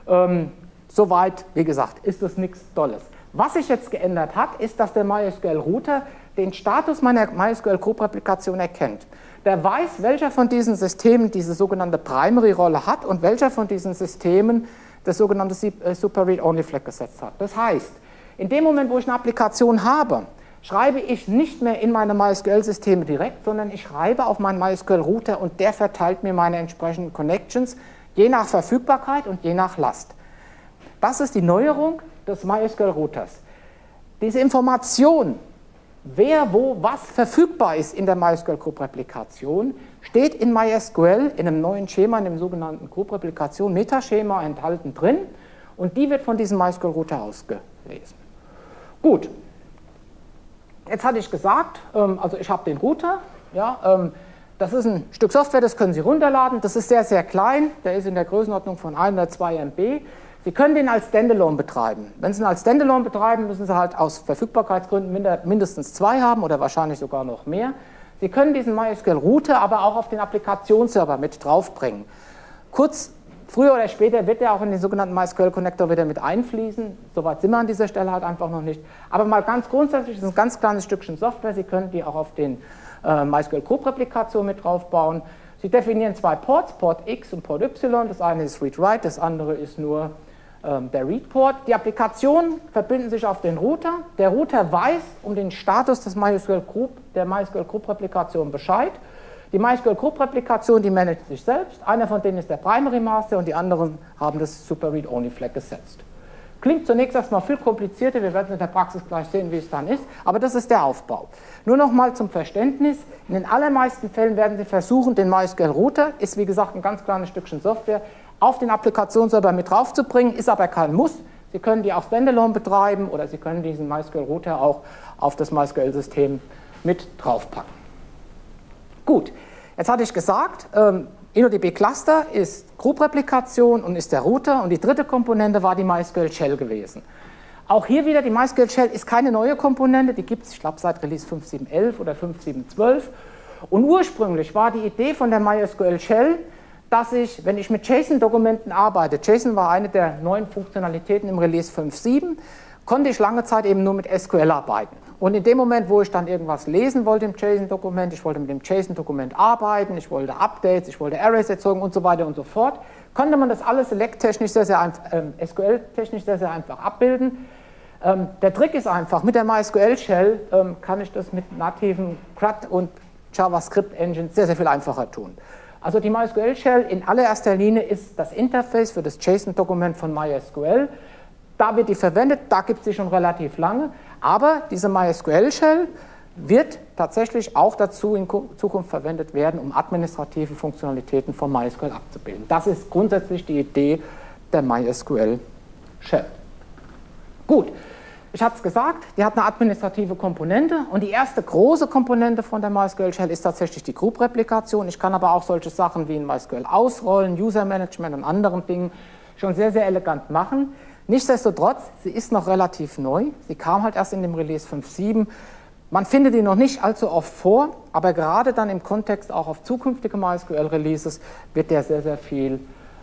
Ähm, soweit, wie gesagt, ist das nichts Tolles. Was sich jetzt geändert hat, ist, dass der MySQL-Router den Status meiner MySQL-Group-Replikation erkennt. Der weiß, welcher von diesen Systemen diese sogenannte Primary-Rolle hat und welcher von diesen Systemen das sogenannte Super-Read-Only-Flag gesetzt hat. Das heißt, in dem Moment, wo ich eine Applikation habe, schreibe ich nicht mehr in meine MySQL-Systeme direkt, sondern ich schreibe auf meinen MySQL-Router, und der verteilt mir meine entsprechenden Connections, je nach Verfügbarkeit und je nach Last. Das ist die Neuerung des MySQL-Routers. Diese Information, wer wo was verfügbar ist in der MySQL-Group-Replikation, steht in MySQL in einem neuen Schema, in dem sogenannten Group-Replikation-Metaschema enthalten drin, und die wird von diesem MySQL-Router ausgelesen. Gut, jetzt hatte ich gesagt, also ich habe den Router, ja, das ist ein Stück Software, das können Sie runterladen, das ist sehr, sehr klein, der ist in der Größenordnung von ein oder zwei Megabyte. Sie können den als Standalone betreiben. Wenn Sie ihn als Standalone betreiben, müssen Sie halt aus Verfügbarkeitsgründen mindestens zwei haben oder wahrscheinlich sogar noch mehr. Sie können diesen MySQL-Router aber auch auf den Applikationsserver mit draufbringen. Kurz, früher oder später wird er auch in den sogenannten MySQL-Connector wieder mit einfließen. Soweit sind wir an dieser Stelle halt einfach noch nicht. Aber mal ganz grundsätzlich, das ist ein ganz kleines Stückchen Software. Sie können die auch auf den äh, MySQL-Group-Replikation mit draufbauen. Sie definieren zwei Ports, Port X und Port Y. Das eine ist Read-Write, das andere ist nur der Read-Port. Die Applikationen verbinden sich auf den Router. Der Router weiß um den Status des MySQL Group, der MySQL Group Replikation Bescheid. Die MySQL Group Replikation, die managt sich selbst. Einer von denen ist der Primary Master und die anderen haben das Super Read-Only Flag gesetzt. Klingt zunächst erstmal viel komplizierter, wir werden in der Praxis gleich sehen, wie es dann ist, aber das ist der Aufbau. Nur nochmal zum Verständnis, in den allermeisten Fällen werden Sie versuchen, den MySQL Router, ist wie gesagt ein ganz kleines Stückchen Software, auf den Applikationsserver mit draufzubringen, ist aber kein Muss. Sie können die auch Standalone betreiben oder Sie können diesen MySQL Router auch auf das MySQL-System mit draufpacken. Gut, jetzt hatte ich gesagt, ähm, InnoDB Cluster ist Group Replikation und ist der Router und die dritte Komponente war die MySQL Shell gewesen. Auch hier wieder, die MySQL Shell ist keine neue Komponente, die gibt es, ich glaube, seit Release fünf Punkt sieben Punkt elf oder fünf Punkt sieben Punkt zwölf und ursprünglich war die Idee von der MySQL Shell, dass ich, wenn ich mit JSON-Dokumenten arbeite, JSON war eine der neuen Funktionalitäten im Release fünf Punkt sieben, konnte ich lange Zeit eben nur mit S Q L arbeiten. Und in dem Moment, wo ich dann irgendwas lesen wollte im JSON-Dokument, ich wollte mit dem JSON-Dokument arbeiten, ich wollte Updates, ich wollte Arrays erzeugen und so weiter und so fort, konnte man das alles select-technisch sehr, sehr einfach, äh, S Q L-technisch sehr, sehr einfach abbilden. Ähm, der Trick ist einfach, mit der MySQL-Shell ähm, kann ich das mit nativen C R U D und JavaScript-Engines sehr, sehr viel einfacher tun. Also die MySQL Shell in allererster Linie ist das Interface für das JSON-Dokument von MySQL. Da wird die verwendet, da gibt es sie schon relativ lange, aber diese MySQL Shell wird tatsächlich auch dazu in Zukunft verwendet werden, um administrative Funktionalitäten von MySQL abzubilden. Das ist grundsätzlich die Idee der MySQL Shell. Gut. Ich habe es gesagt, die hat eine administrative Komponente und die erste große Komponente von der MySQL Shell ist tatsächlich die Group-Replikation. Ich kann aber auch solche Sachen wie in MySQL ausrollen, User-Management und anderen Dingen schon sehr, sehr elegant machen. Nichtsdestotrotz, sie ist noch relativ neu. Sie kam halt erst in dem Release fünf Punkt sieben. Man findet die noch nicht allzu oft vor, aber gerade dann im Kontext auch auf zukünftige MySQL-Releases wird der sehr, sehr viel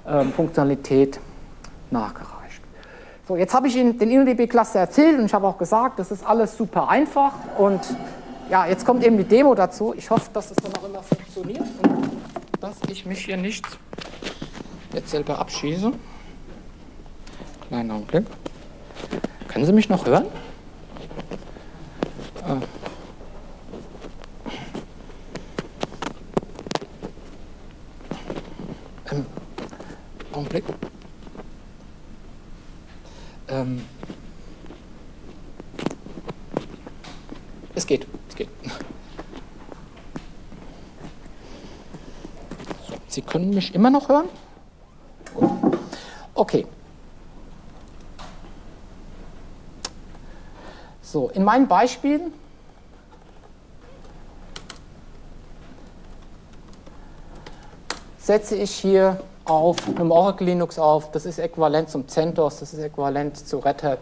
ähm, Funktionalität nachgereicht. So, jetzt habe ich Ihnen den InnoDB Cluster erzählt und ich habe auch gesagt, das ist alles super einfach und ja, jetzt kommt eben die Demo dazu. Ich hoffe, dass es das dann auch immer funktioniert und dass ich mich hier nicht jetzt selber abschieße. Kleinen Augenblick. Können Sie mich noch hören? Ah. Ähm, Augenblick. Ähm, es geht, es geht. So, Sie können mich immer noch hören? Gut. Okay. So, in meinen Beispielen setze ich hier auf einem Oracle Linux auf, das ist äquivalent zum CentOS, das ist äquivalent zu Red Hat,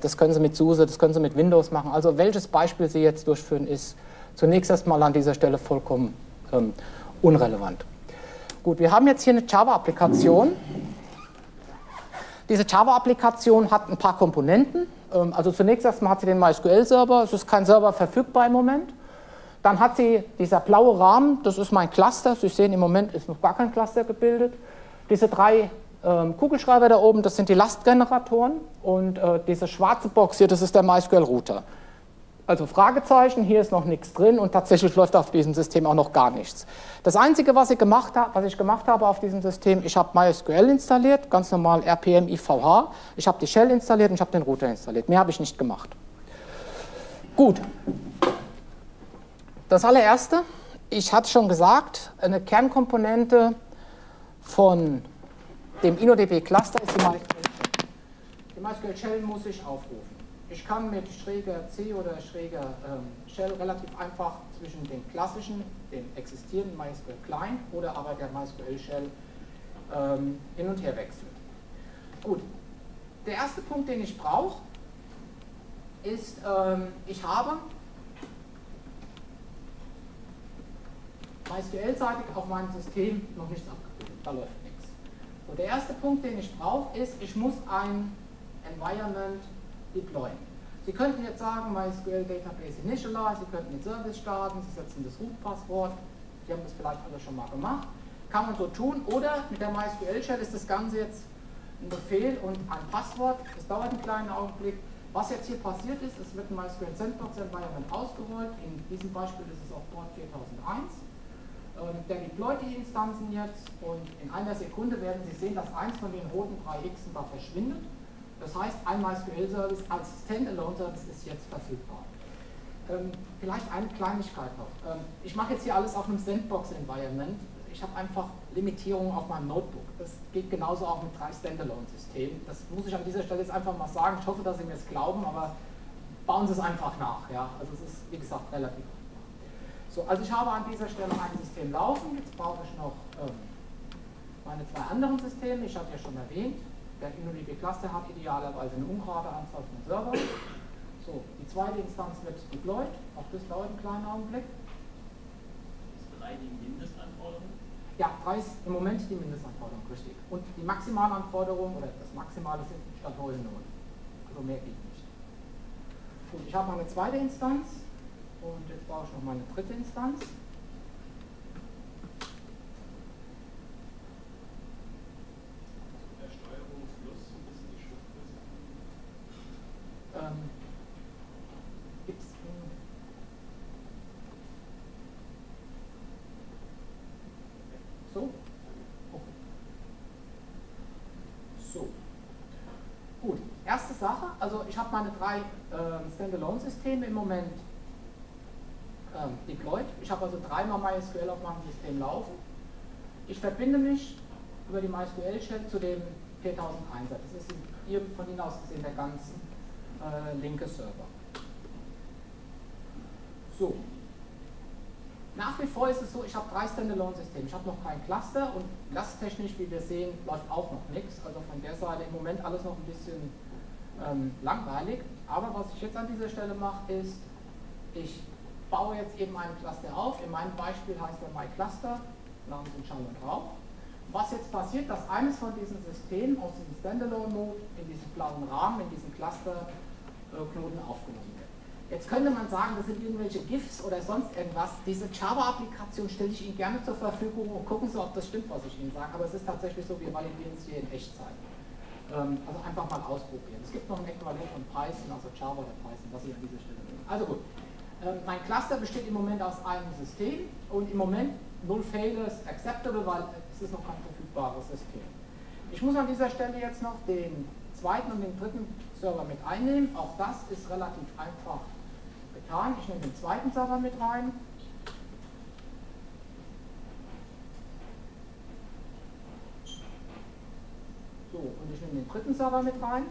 das können Sie mit SUSE, das können Sie mit Windows machen. Also welches Beispiel Sie jetzt durchführen, ist zunächst erstmal an dieser Stelle vollkommen ähm, unrelevant. Gut, wir haben jetzt hier eine Java-Applikation. Diese Java-Applikation hat ein paar Komponenten. Ähm, also zunächst erstmal hat sie den MySQL-Server, es ist kein Server verfügbar im Moment. Dann hat sie dieser blaue Rahmen, das ist mein Cluster, Sie sehen im Moment ist noch gar kein Cluster gebildet. Diese drei ähm, Kugelschreiber da oben, das sind die Lastgeneratoren und äh, diese schwarze Box hier, das ist der MySQL Router. Also Fragezeichen, hier ist noch nichts drin und tatsächlich läuft auf diesem System auch noch gar nichts. Das Einzige, was ich gemacht, ha was ich gemacht habe auf diesem System, ich habe MySQL installiert, ganz normal R P M I V H, ich habe die Shell installiert und ich habe den Router installiert. Mehr habe ich nicht gemacht. Gut. Das allererste, ich hatte schon gesagt, eine Kernkomponente von dem InnoDB Cluster ist die MySQL Shell. Die MySQL Shell muss ich aufrufen. Ich kann mit schräger C oder schräger ähm, Shell relativ einfach zwischen dem klassischen, dem existierenden MySQL Client oder aber der MySQL Shell ähm, hin und her wechseln. Gut, der erste Punkt, den ich brauche, ist, ähm, ich habe MySQL-seitig auf meinem System noch nichts abgebildet, da läuft nichts. So, der erste Punkt, den ich brauche, ist, ich muss ein Environment deployen. Sie könnten jetzt sagen, MySQL Database Initialize, Sie könnten den Service starten, Sie setzen das Root-Passwort, Sie haben das vielleicht alle schon mal gemacht, kann man so tun, oder mit der MySQL Shell ist das Ganze jetzt Befehl und ein Passwort. Das dauert einen kleinen Augenblick. Was jetzt hier passiert ist, es wird ein MySQL Sandbox Environment ausgerollt. In diesem Beispiel ist es auf Port viertausendeins. Und der deployt die Instanzen jetzt und in einer Sekunde werden Sie sehen, dass eins von den roten drei Xen da verschwindet. Das heißt, ein MySQL-Service als Standalone-Service ist jetzt verfügbar. Ähm, vielleicht eine Kleinigkeit noch. Ähm, ich mache jetzt hier alles auf einem Sandbox-Environment. Ich habe einfach Limitierungen auf meinem Notebook. Das geht genauso auch mit drei Standalone-Systemen. Das muss ich an dieser Stelle jetzt einfach mal sagen. Ich hoffe, dass Sie mir es glauben, aber bauen Sie es einfach nach. Ja? Also es ist, wie gesagt, relativ. So, also ich habe an dieser Stelle ein System laufen. Jetzt brauche ich noch ähm, meine zwei anderen Systeme. Ich habe ja schon erwähnt, der InnoDB Cluster hat idealerweise eine ungerade Anzahl von Servern. So, die zweite Instanz wird deployed. Auch das dauert einen kleinen Augenblick. Ist drei die Mindestanforderung? Ja, drei ist im Moment die Mindestanforderung, richtig. Und die maximale Anforderung oder das Maximale sind statt null. Also mehr geht nicht. Gut, ich habe meine zweite Instanz. Und jetzt brauche ich noch meine dritte Instanz. Der Steuerungsfluss, so ein bisschen die Schriftgröße. Ähm, gibt's in so? Okay. So. Gut, erste Sache, also ich habe meine drei äh, Standalone-Systeme im Moment deployed. Ich habe also dreimal MySQL auf meinem System laufen. Ich verbinde mich über die MySQL Shell zu dem viertausendeins. Das ist hier von Ihnen aus gesehen der ganze äh, linke Server. So. Nach wie vor ist es so, ich habe drei Standalone-Systeme. Ich habe noch kein Cluster und lasttechnisch, wie wir sehen, läuft auch noch nichts. Also von der Seite im Moment alles noch ein bisschen ähm, langweilig. Aber was ich jetzt an dieser Stelle mache, ist, ich Ich baue jetzt eben einen Cluster auf. In meinem Beispiel heißt er MyCluster, namens in Schall und Rauch. Was jetzt passiert, dass eines von diesen Systemen aus diesem Standalone-Mode in diesem blauen Rahmen, in diesem Cluster-Knoten aufgenommen wird. Jetzt könnte man sagen, das sind irgendwelche GIFs oder sonst irgendwas. Diese Java-Applikation stelle ich Ihnen gerne zur Verfügung und gucken Sie, ob das stimmt, was ich Ihnen sage. Aber es ist tatsächlich so, wir validieren es hier in Echtzeit. Also einfach mal ausprobieren. Es gibt noch ein Äquivalent von Python, also Java oder Python, was ich an dieser Stelle nehme. Also gut. Mein Cluster besteht im Moment aus einem System und im Moment null Failures acceptable, weil es ist noch kein verfügbares System. Ich muss an dieser Stelle jetzt noch den zweiten und den dritten Server mit einnehmen. Auch das ist relativ einfach getan. Ich nehme den zweiten Server mit rein. So, und ich nehme den dritten Server mit rein.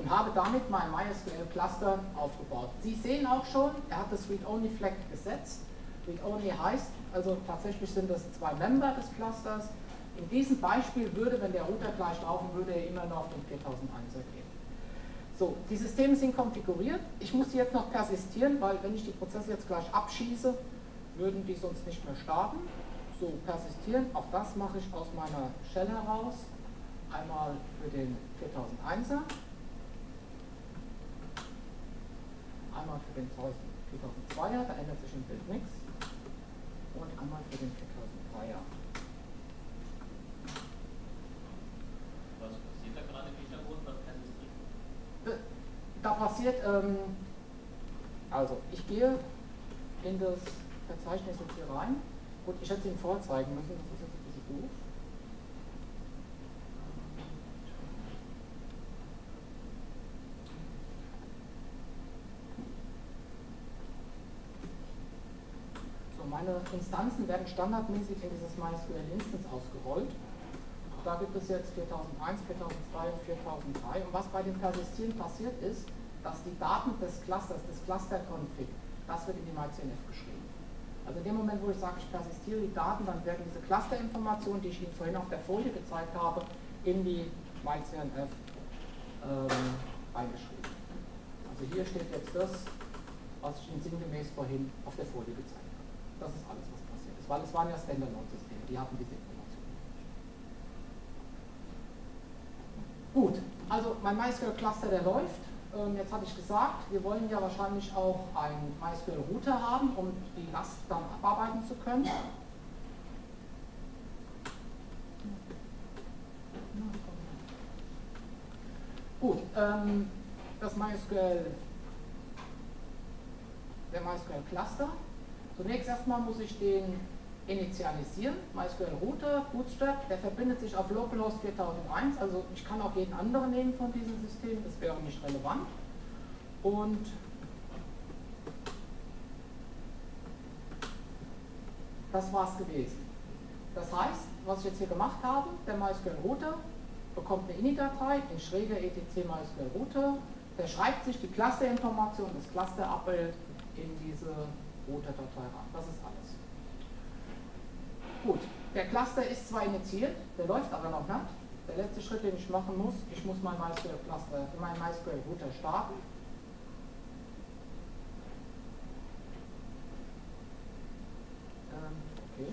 Und habe damit mein MySQL-Cluster aufgebaut. Sie sehen auch schon, er hat das Read-Only-Flag gesetzt. Read-Only heißt, also tatsächlich sind das zwei Member des Clusters. In diesem Beispiel würde, wenn der Router gleich laufen würde, er immer noch auf den viertausendeins gehen. So, die Systeme sind konfiguriert. Ich muss die jetzt noch persistieren, weil wenn ich die Prozesse jetzt gleich abschieße, würden die sonst nicht mehr starten. So, persistieren, auch das mache ich aus meiner Shell heraus. Einmal für den viertausendeins. Einmal für den viertausendzweier, da ändert sich im Bild nichts. Und einmal für den viertausenddreier. Was passiert da gerade im Hintergrund? Was kann das drin? Da passiert, ähm, also ich gehe in das Verzeichnis jetzt hier rein. Gut, ich hätte es Ihnen vorzeigen müssen, das ist jetzt ein bisschen doof. Meine Instanzen werden standardmäßig in dieses MySQL Instance ausgerollt. Da gibt es jetzt viertausendeins, viertausendzwei und viertausenddrei. Und was bei dem Persistieren passiert ist, dass die Daten des Clusters, des Cluster-Config, das wird in die myCNF geschrieben. Also in dem Moment, wo ich sage, ich persistiere die Daten, dann werden diese Cluster-Informationen, die ich Ihnen vorhin auf der Folie gezeigt habe, in die myCNF ähm, eingeschrieben. Also hier steht jetzt das, was ich Ihnen sinngemäß vorhin auf der Folie gezeigt habe. Das ist alles, was passiert ist, weil es waren ja Standalone-Systeme, die hatten diese Informationen. Gut, also mein MySQL-Cluster, der läuft. Ähm, jetzt hatte ich gesagt, wir wollen ja wahrscheinlich auch einen MySQL-Router haben, um die Last dann abarbeiten zu können. Gut, ähm, das MySQL, der MySQL Cluster. Zunächst erstmal muss ich den initialisieren, MySQL Router, Bootstrap, der verbindet sich auf Localhost viertausendeins, also ich kann auch jeden anderen nehmen von diesem System, das wäre nicht relevant. Und das war es gewesen. Das heißt, was ich jetzt hier gemacht habe, der MySQL Router bekommt eine I N I-Datei, den schräger etc MySQL Router, der schreibt sich die Clusterinformation, das Cluster-Abbild in diese Router-Datei rein. Das ist alles. Gut, der Cluster ist zwar initiiert, der läuft aber noch nicht. Der letzte Schritt, den ich machen muss, ich muss meinen MySQL Cluster, meinen MySQL Router starten. Okay.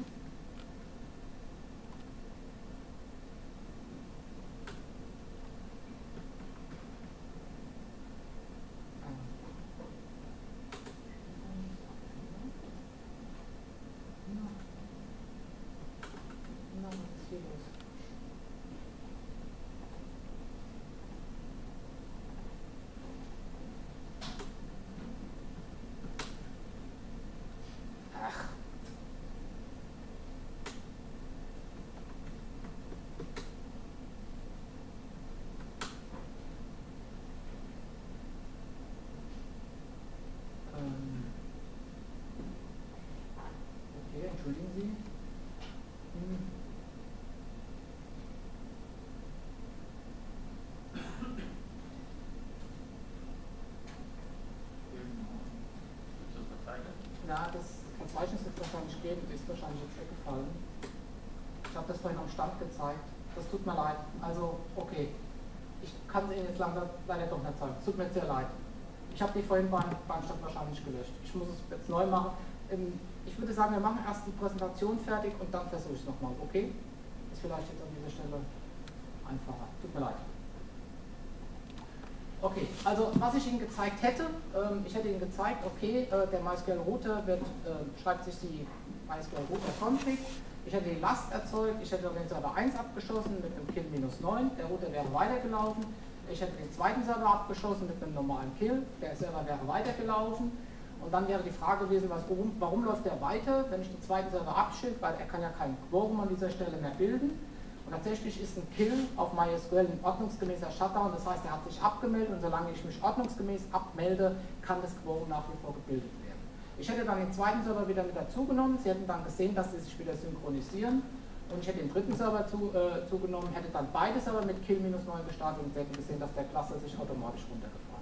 Entschuldigen Sie. Hm. Na, das Verzeichnis wird es wahrscheinlich geben, das ist wahrscheinlich jetzt weggefallen. Ich habe das vorhin am Stand gezeigt. Das tut mir leid. Also, okay. Ich kann es Ihnen jetzt langsam leider doch nicht zeigen. Es tut mir sehr leid. Ich habe die vorhin beim, beim Stand wahrscheinlich gelöscht. Ich muss es jetzt neu machen. Ich würde sagen, wir machen erst die Präsentation fertig und dann versuche ich es nochmal, okay? Ist vielleicht jetzt an dieser Stelle einfacher. Tut mir leid. Okay, also was ich Ihnen gezeigt hätte, ich hätte Ihnen gezeigt, okay, der MySQL Router wird, schreibt sich die MySQL Router Config, ich hätte die Last erzeugt, ich hätte den Server eins abgeschossen mit einem Kill minus neun, der Router wäre weitergelaufen, ich hätte den zweiten Server abgeschossen mit einem normalen Kill, der Server wäre weitergelaufen. Und dann wäre die Frage gewesen, was, warum, warum läuft der weiter, wenn ich den zweiten Server abschicke, weil er kann ja kein Quorum an dieser Stelle mehr bilden. Und tatsächlich ist ein Kill auf MySQL ein ordnungsgemäßer Shutdown, das heißt, er hat sich abgemeldet und solange ich mich ordnungsgemäß abmelde, kann das Quorum nach wie vor gebildet werden. Ich hätte dann den zweiten Server wieder mit dazugenommen, Sie hätten dann gesehen, dass sie sich wieder synchronisieren und ich hätte den dritten Server zu, äh, zugenommen, hätte dann beide Server mit Kill minus neun gestartet und Sie hätten gesehen, dass der Cluster sich automatisch runtergefahren hat.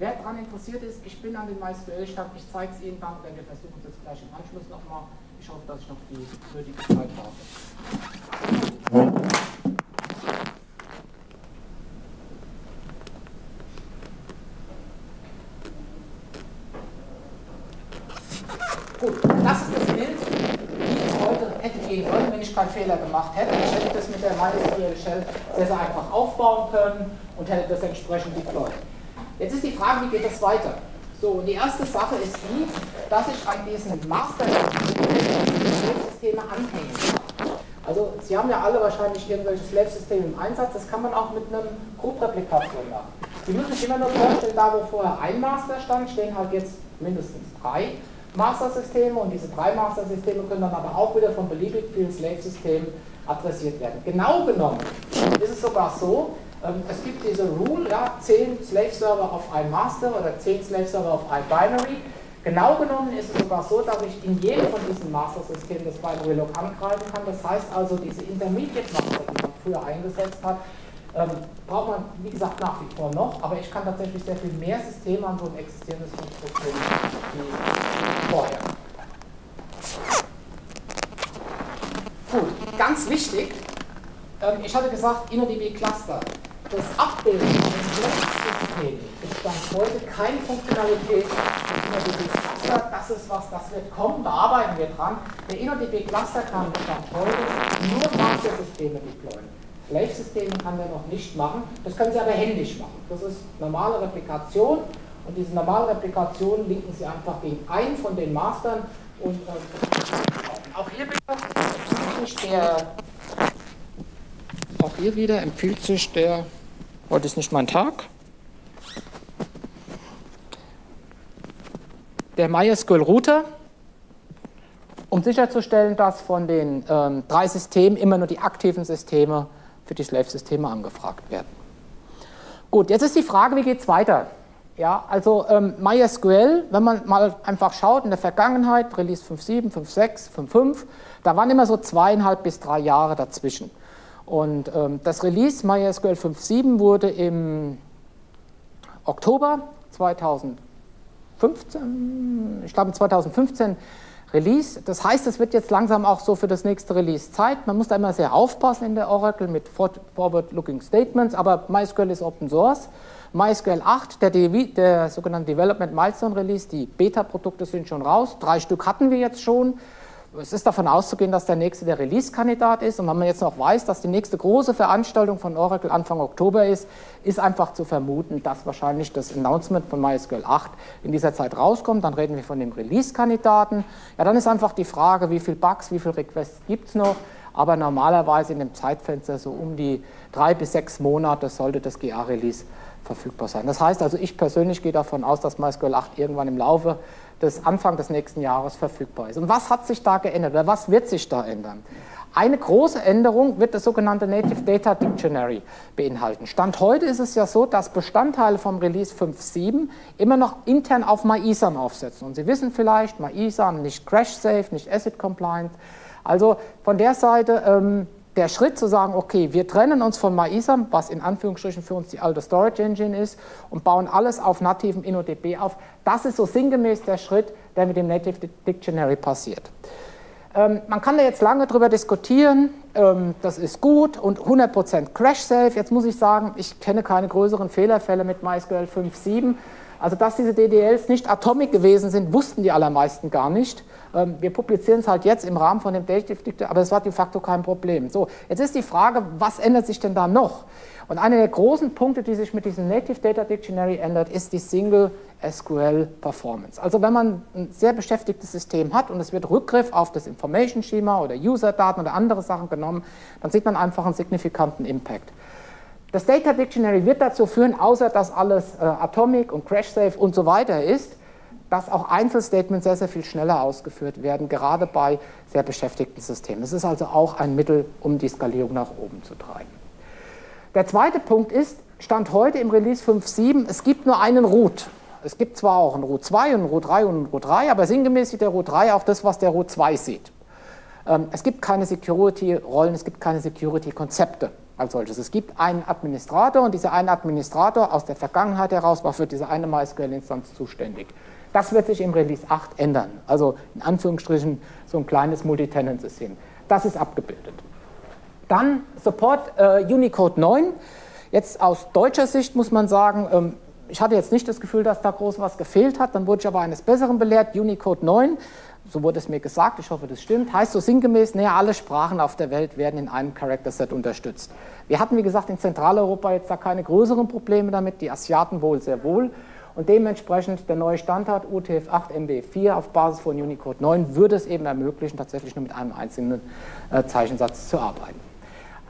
Wer daran interessiert ist, ich bin an den MySQL-Stand, ich zeige es Ihnen dann, wenn wir versuchen es jetzt gleich im Anschluss nochmal. Ich hoffe, dass ich noch die nötige Zeit habe. Gut, das ist das Bild, wie es heute hätte gehen sollen, wenn ich keinen Fehler gemacht hätte. Ich hätte das mit der MySQL Shell sehr, sehr einfach aufbauen können und hätte das entsprechend deployed. Jetzt ist die Frage, wie geht das weiter? So, die erste Sache ist die, dass ich an diesen Master-Slave-Systeme anhängen kann. Also, Sie haben ja alle wahrscheinlich irgendwelche Slave-Systeme im Einsatz, das kann man auch mit einem Group-Replikation machen. Sie müssen sich immer nur vorstellen, da wo vorher ein Master stand, stehen halt jetzt mindestens drei Master-Systeme und diese drei Master-Systeme können dann aber auch wieder von beliebig vielen Slave-Systemen adressiert werden. Genau genommen ist es sogar so, es gibt diese Rule, ja, zehn Slave-Server auf ein Master oder zehn Slave-Server auf ein Binary. Genau genommen ist es sogar so, dass ich in jedem von diesen Master-Systemen das Binary-Log angreifen kann. Das heißt also, diese Intermediate-Master, die man früher eingesetzt hat, ähm, braucht man, wie gesagt, nach wie vor noch. Aber ich kann tatsächlich sehr viel mehr Systeme an so ein existierendes System wie vorher. Gut, ganz wichtig, ähm, ich hatte gesagt, InnoDB Cluster. Das Abbilden des Cluster-Systems ist dann heute keine Funktionalität des InnoDB Cluster. Das ist was, das wird kommen, da arbeiten wir dran. Der InnoDB Cluster kann Stand heute nur Master-Systeme deployen. Slave-Systeme kann der noch nicht machen, das können Sie aber händisch machen. Das ist normale Replikation und diese normale Replikation linken Sie einfach gegen einen von den Mastern und äh, auch hier bitte, der, auch hier wieder empfiehlt sich der Heute ist nicht mein Tag. Der MySQL Router, um sicherzustellen, dass von den ähm, drei Systemen immer nur die aktiven Systeme für die Slave-Systeme angefragt werden. Gut, jetzt ist die Frage, wie geht es weiter? Ja, also ähm, MySQL, wenn man mal einfach schaut in der Vergangenheit, Release fünf Punkt sieben, fünf Punkt sechs, fünf Punkt fünf, da waren immer so zweieinhalb bis drei Jahre dazwischen. Und ähm, das Release MySQL fünf Punkt sieben wurde im Oktober zweitausendfünfzehn, ich glaube zweitausendfünfzehn Release. Das heißt, es wird jetzt langsam auch so für das nächste Release Zeit. Man muss da immer sehr aufpassen in der Oracle mit Forward-Looking Statements, aber MySQL ist Open Source. MySQL acht, der, D V, der sogenannte Development Milestone Release, die Beta-Produkte sind schon raus. Drei Stück hatten wir jetzt schon. Es ist davon auszugehen, dass der nächste der Release-Kandidat ist. Und wenn man jetzt noch weiß, dass die nächste große Veranstaltung von Oracle Anfang Oktober ist, ist einfach zu vermuten, dass wahrscheinlich das Announcement von MySQL acht in dieser Zeit rauskommt. Dann reden wir von dem Release-Kandidaten. Ja, dann ist einfach die Frage, wie viele Bugs, wie viele Requests gibt es noch. Aber normalerweise in dem Zeitfenster so um die drei bis sechs Monate sollte das G A-Release verfügbar sein. Das heißt also, ich persönlich gehe davon aus, dass MySQL acht irgendwann im Laufe des Anfang des nächsten Jahres verfügbar ist. Und was hat sich da geändert oder was wird sich da ändern? Eine große Änderung wird das sogenannte Native Data Dictionary beinhalten. Stand heute ist es ja so, dass Bestandteile vom Release fünf Punkt sieben immer noch intern auf MyISAM aufsetzen. Und Sie wissen vielleicht, MyISAM nicht crash-safe, nicht acid-compliant. Also von der Seite ähm, der Schritt zu sagen, okay, wir trennen uns von MyISAM, was in Anführungsstrichen für uns die alte Storage Engine ist, und bauen alles auf nativem InnoDB auf, das ist so sinngemäß der Schritt, der mit dem Native Dictionary passiert. Ähm, man kann da jetzt lange drüber diskutieren, ähm, das ist gut und hundert Prozent crash-safe. Jetzt muss ich sagen, ich kenne keine größeren Fehlerfälle mit MySQL fünf Punkt sieben. Also dass diese D D Ls nicht atomic gewesen sind, wussten die allermeisten gar nicht. Wir publizieren es halt jetzt im Rahmen von dem Native Dictionary, aber es war de facto kein Problem. So, jetzt ist die Frage, was ändert sich denn da noch? Und einer der großen Punkte, die sich mit diesem Native Data Dictionary ändert, ist die Single S Q L Performance. Also wenn man ein sehr beschäftigtes System hat und es wird Rückgriff auf das Information Schema oder User-Daten oder andere Sachen genommen, dann sieht man einfach einen signifikanten Impact. Das Data Dictionary wird dazu führen, außer dass alles äh, atomic und crash-safe und so weiter ist, dass auch Einzelstatements sehr, sehr viel schneller ausgeführt werden, gerade bei sehr beschäftigten Systemen. Es ist also auch ein Mittel, um die Skalierung nach oben zu treiben. Der zweite Punkt ist, Stand heute im Release fünf Punkt sieben, es gibt nur einen Root. Es gibt zwar auch einen Root zwei und einen Root drei und einen Root drei, aber sinngemäß sieht der Root drei auch das, was der Root zwei sieht. Ähm, es gibt keine Security-Rollen, es gibt keine Security-Konzepte. Als solches. Es gibt einen Administrator und dieser eine Administrator aus der Vergangenheit heraus war für diese eine MySQL-Instanz zuständig. Das wird sich im Release acht ändern, also in Anführungsstrichen so ein kleines Multitenant-System. Das ist abgebildet. Dann Support äh, Unicode neun. Jetzt aus deutscher Sicht muss man sagen, ähm, ich hatte jetzt nicht das Gefühl, dass da groß was gefehlt hat, dann wurde ich aber eines Besseren belehrt, Unicode neun. So wurde es mir gesagt, ich hoffe, das stimmt, heißt so sinngemäß, naja, alle Sprachen auf der Welt werden in einem Character-Set unterstützt. Wir hatten, wie gesagt, in Zentraleuropa jetzt da keine größeren Probleme damit, die Asiaten wohl, sehr wohl. Und dementsprechend der neue Standard U T F acht M B vier auf Basis von Unicode neun würde es eben ermöglichen, tatsächlich nur mit einem einzelnen äh, Zeichensatz zu arbeiten.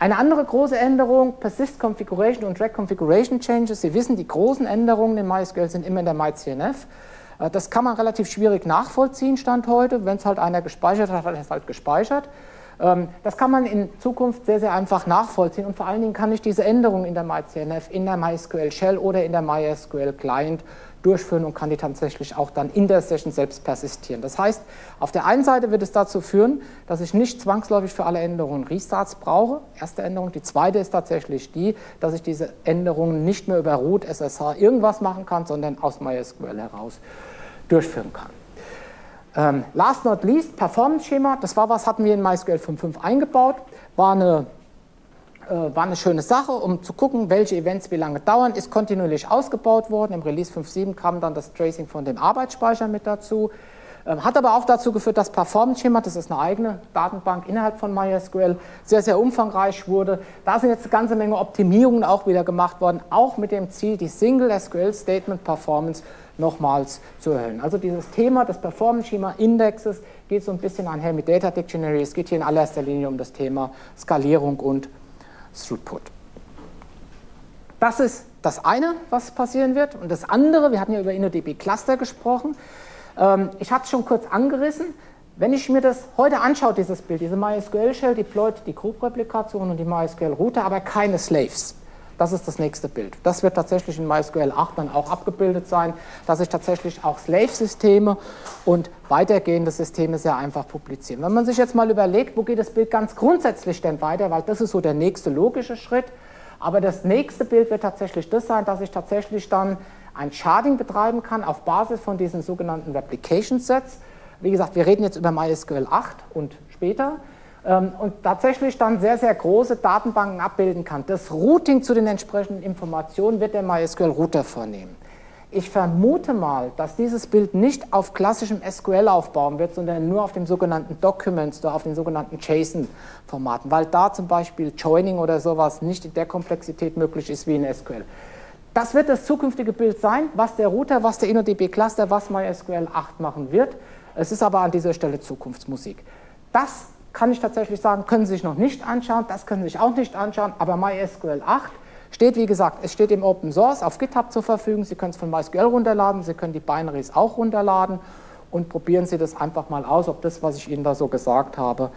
Eine andere große Änderung, Persist Configuration und Track Configuration Changes. Sie wissen, die großen Änderungen in MySQL sind immer in der MyCNF. Das kann man relativ schwierig nachvollziehen, Stand heute. Wenn es halt einer gespeichert hat, hat er es halt gespeichert. Das kann man in Zukunft sehr, sehr einfach nachvollziehen. Und vor allen Dingen kann ich diese Änderungen in der MyCNF, in der MySQL Shell oder in der MySQL Client durchführen und kann die tatsächlich auch dann in der Session selbst persistieren. Das heißt, auf der einen Seite wird es dazu führen, dass ich nicht zwangsläufig für alle Änderungen Restarts brauche. Erste Änderung. Die zweite ist tatsächlich die, dass ich diese Änderungen nicht mehr über Root, S S H irgendwas machen kann, sondern aus MySQL heraus durchführen kann. Ähm, last not least, Performance Schema, das war was, hatten wir in MySQL fünf Punkt fünf eingebaut, war eine, äh, war eine schöne Sache, um zu gucken, welche Events wie lange dauern, ist kontinuierlich ausgebaut worden, im Release fünf Punkt sieben kam dann das Tracing von dem Arbeitsspeicher mit dazu, ähm, hat aber auch dazu geführt, dass Performance Schema, das ist eine eigene Datenbank innerhalb von MySQL, sehr, sehr umfangreich wurde, da sind jetzt eine ganze Menge Optimierungen auch wieder gemacht worden, auch mit dem Ziel, die Single S Q L Statement Performance nochmals zu erhöhen. Also dieses Thema des Performance-Schema-Indexes geht so ein bisschen einher mit Data Dictionary. Es geht hier in allererster Linie um das Thema Skalierung und Throughput. Das ist das eine, was passieren wird. Und das andere, wir hatten ja über InnoDB Cluster gesprochen. Ich hatte es schon kurz angerissen. Wenn ich mir das heute anschaue, dieses Bild, diese MySQL Shell deployt die Group Replikation und die MySQL Router, aber keine Slaves. Das ist das nächste Bild. Das wird tatsächlich in MySQL acht dann auch abgebildet sein, dass ich tatsächlich auch Slave-Systeme und weitergehende Systeme sehr einfach publizieren. Wenn man sich jetzt mal überlegt, wo geht das Bild ganz grundsätzlich denn weiter, weil das ist so der nächste logische Schritt, aber das nächste Bild wird tatsächlich das sein, dass ich tatsächlich dann ein Sharding betreiben kann auf Basis von diesen sogenannten Replication-Sets. Wie gesagt, wir reden jetzt über MySQL acht und später. Und tatsächlich dann sehr, sehr große Datenbanken abbilden kann. Das Routing zu den entsprechenden Informationen wird der MySQL Router vornehmen. Ich vermute mal, dass dieses Bild nicht auf klassischem S Q L aufbauen wird, sondern nur auf dem sogenannten Document Store, auf den sogenannten JSON-Formaten, weil da zum Beispiel Joining oder sowas nicht in der Komplexität möglich ist wie in S Q L. Das wird das zukünftige Bild sein, was der Router, was der InnoDB Cluster, was MySQL acht machen wird. Es ist aber an dieser Stelle Zukunftsmusik. Das kann ich tatsächlich sagen, können Sie sich noch nicht anschauen, das können Sie sich auch nicht anschauen, aber MySQL acht steht, wie gesagt, es steht im Open Source auf GitHub zur Verfügung, Sie können es von MySQL runterladen, Sie können die Binaries auch runterladen und probieren Sie das einfach mal aus, ob das, was ich Ihnen da so gesagt habe,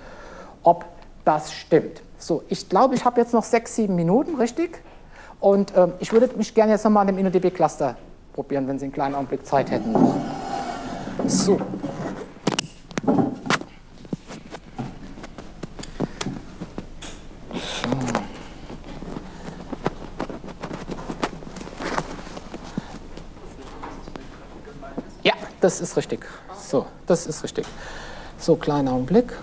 ob das stimmt. So, ich glaube, ich habe jetzt noch sechs, sieben Minuten, richtig? Und äh, ich würde mich gerne jetzt nochmal an dem InnoDB Cluster probieren, wenn Sie einen kleinen Augenblick Zeit hätten. So. Das ist richtig. So, das ist richtig. So, kleiner Augenblick.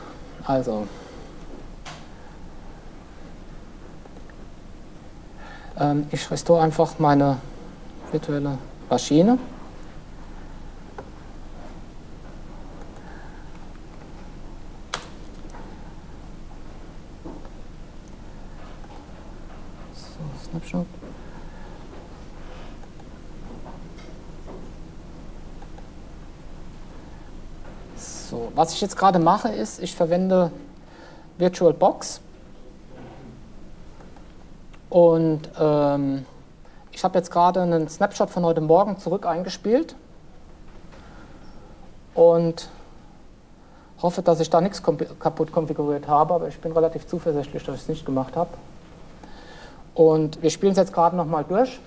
Also. Ähm, ich restore einfach meine virtuelle Maschine. So, Snapshot. So, was ich jetzt gerade mache, ist, ich verwende VirtualBox und ähm, ich habe jetzt gerade einen Snapshot von heute Morgen zurück eingespielt und hoffe, dass ich da nichts kaputt konfiguriert habe, aber ich bin relativ zuversichtlich, dass ich es nicht gemacht habe. Und wir spielen es jetzt gerade nochmal durch.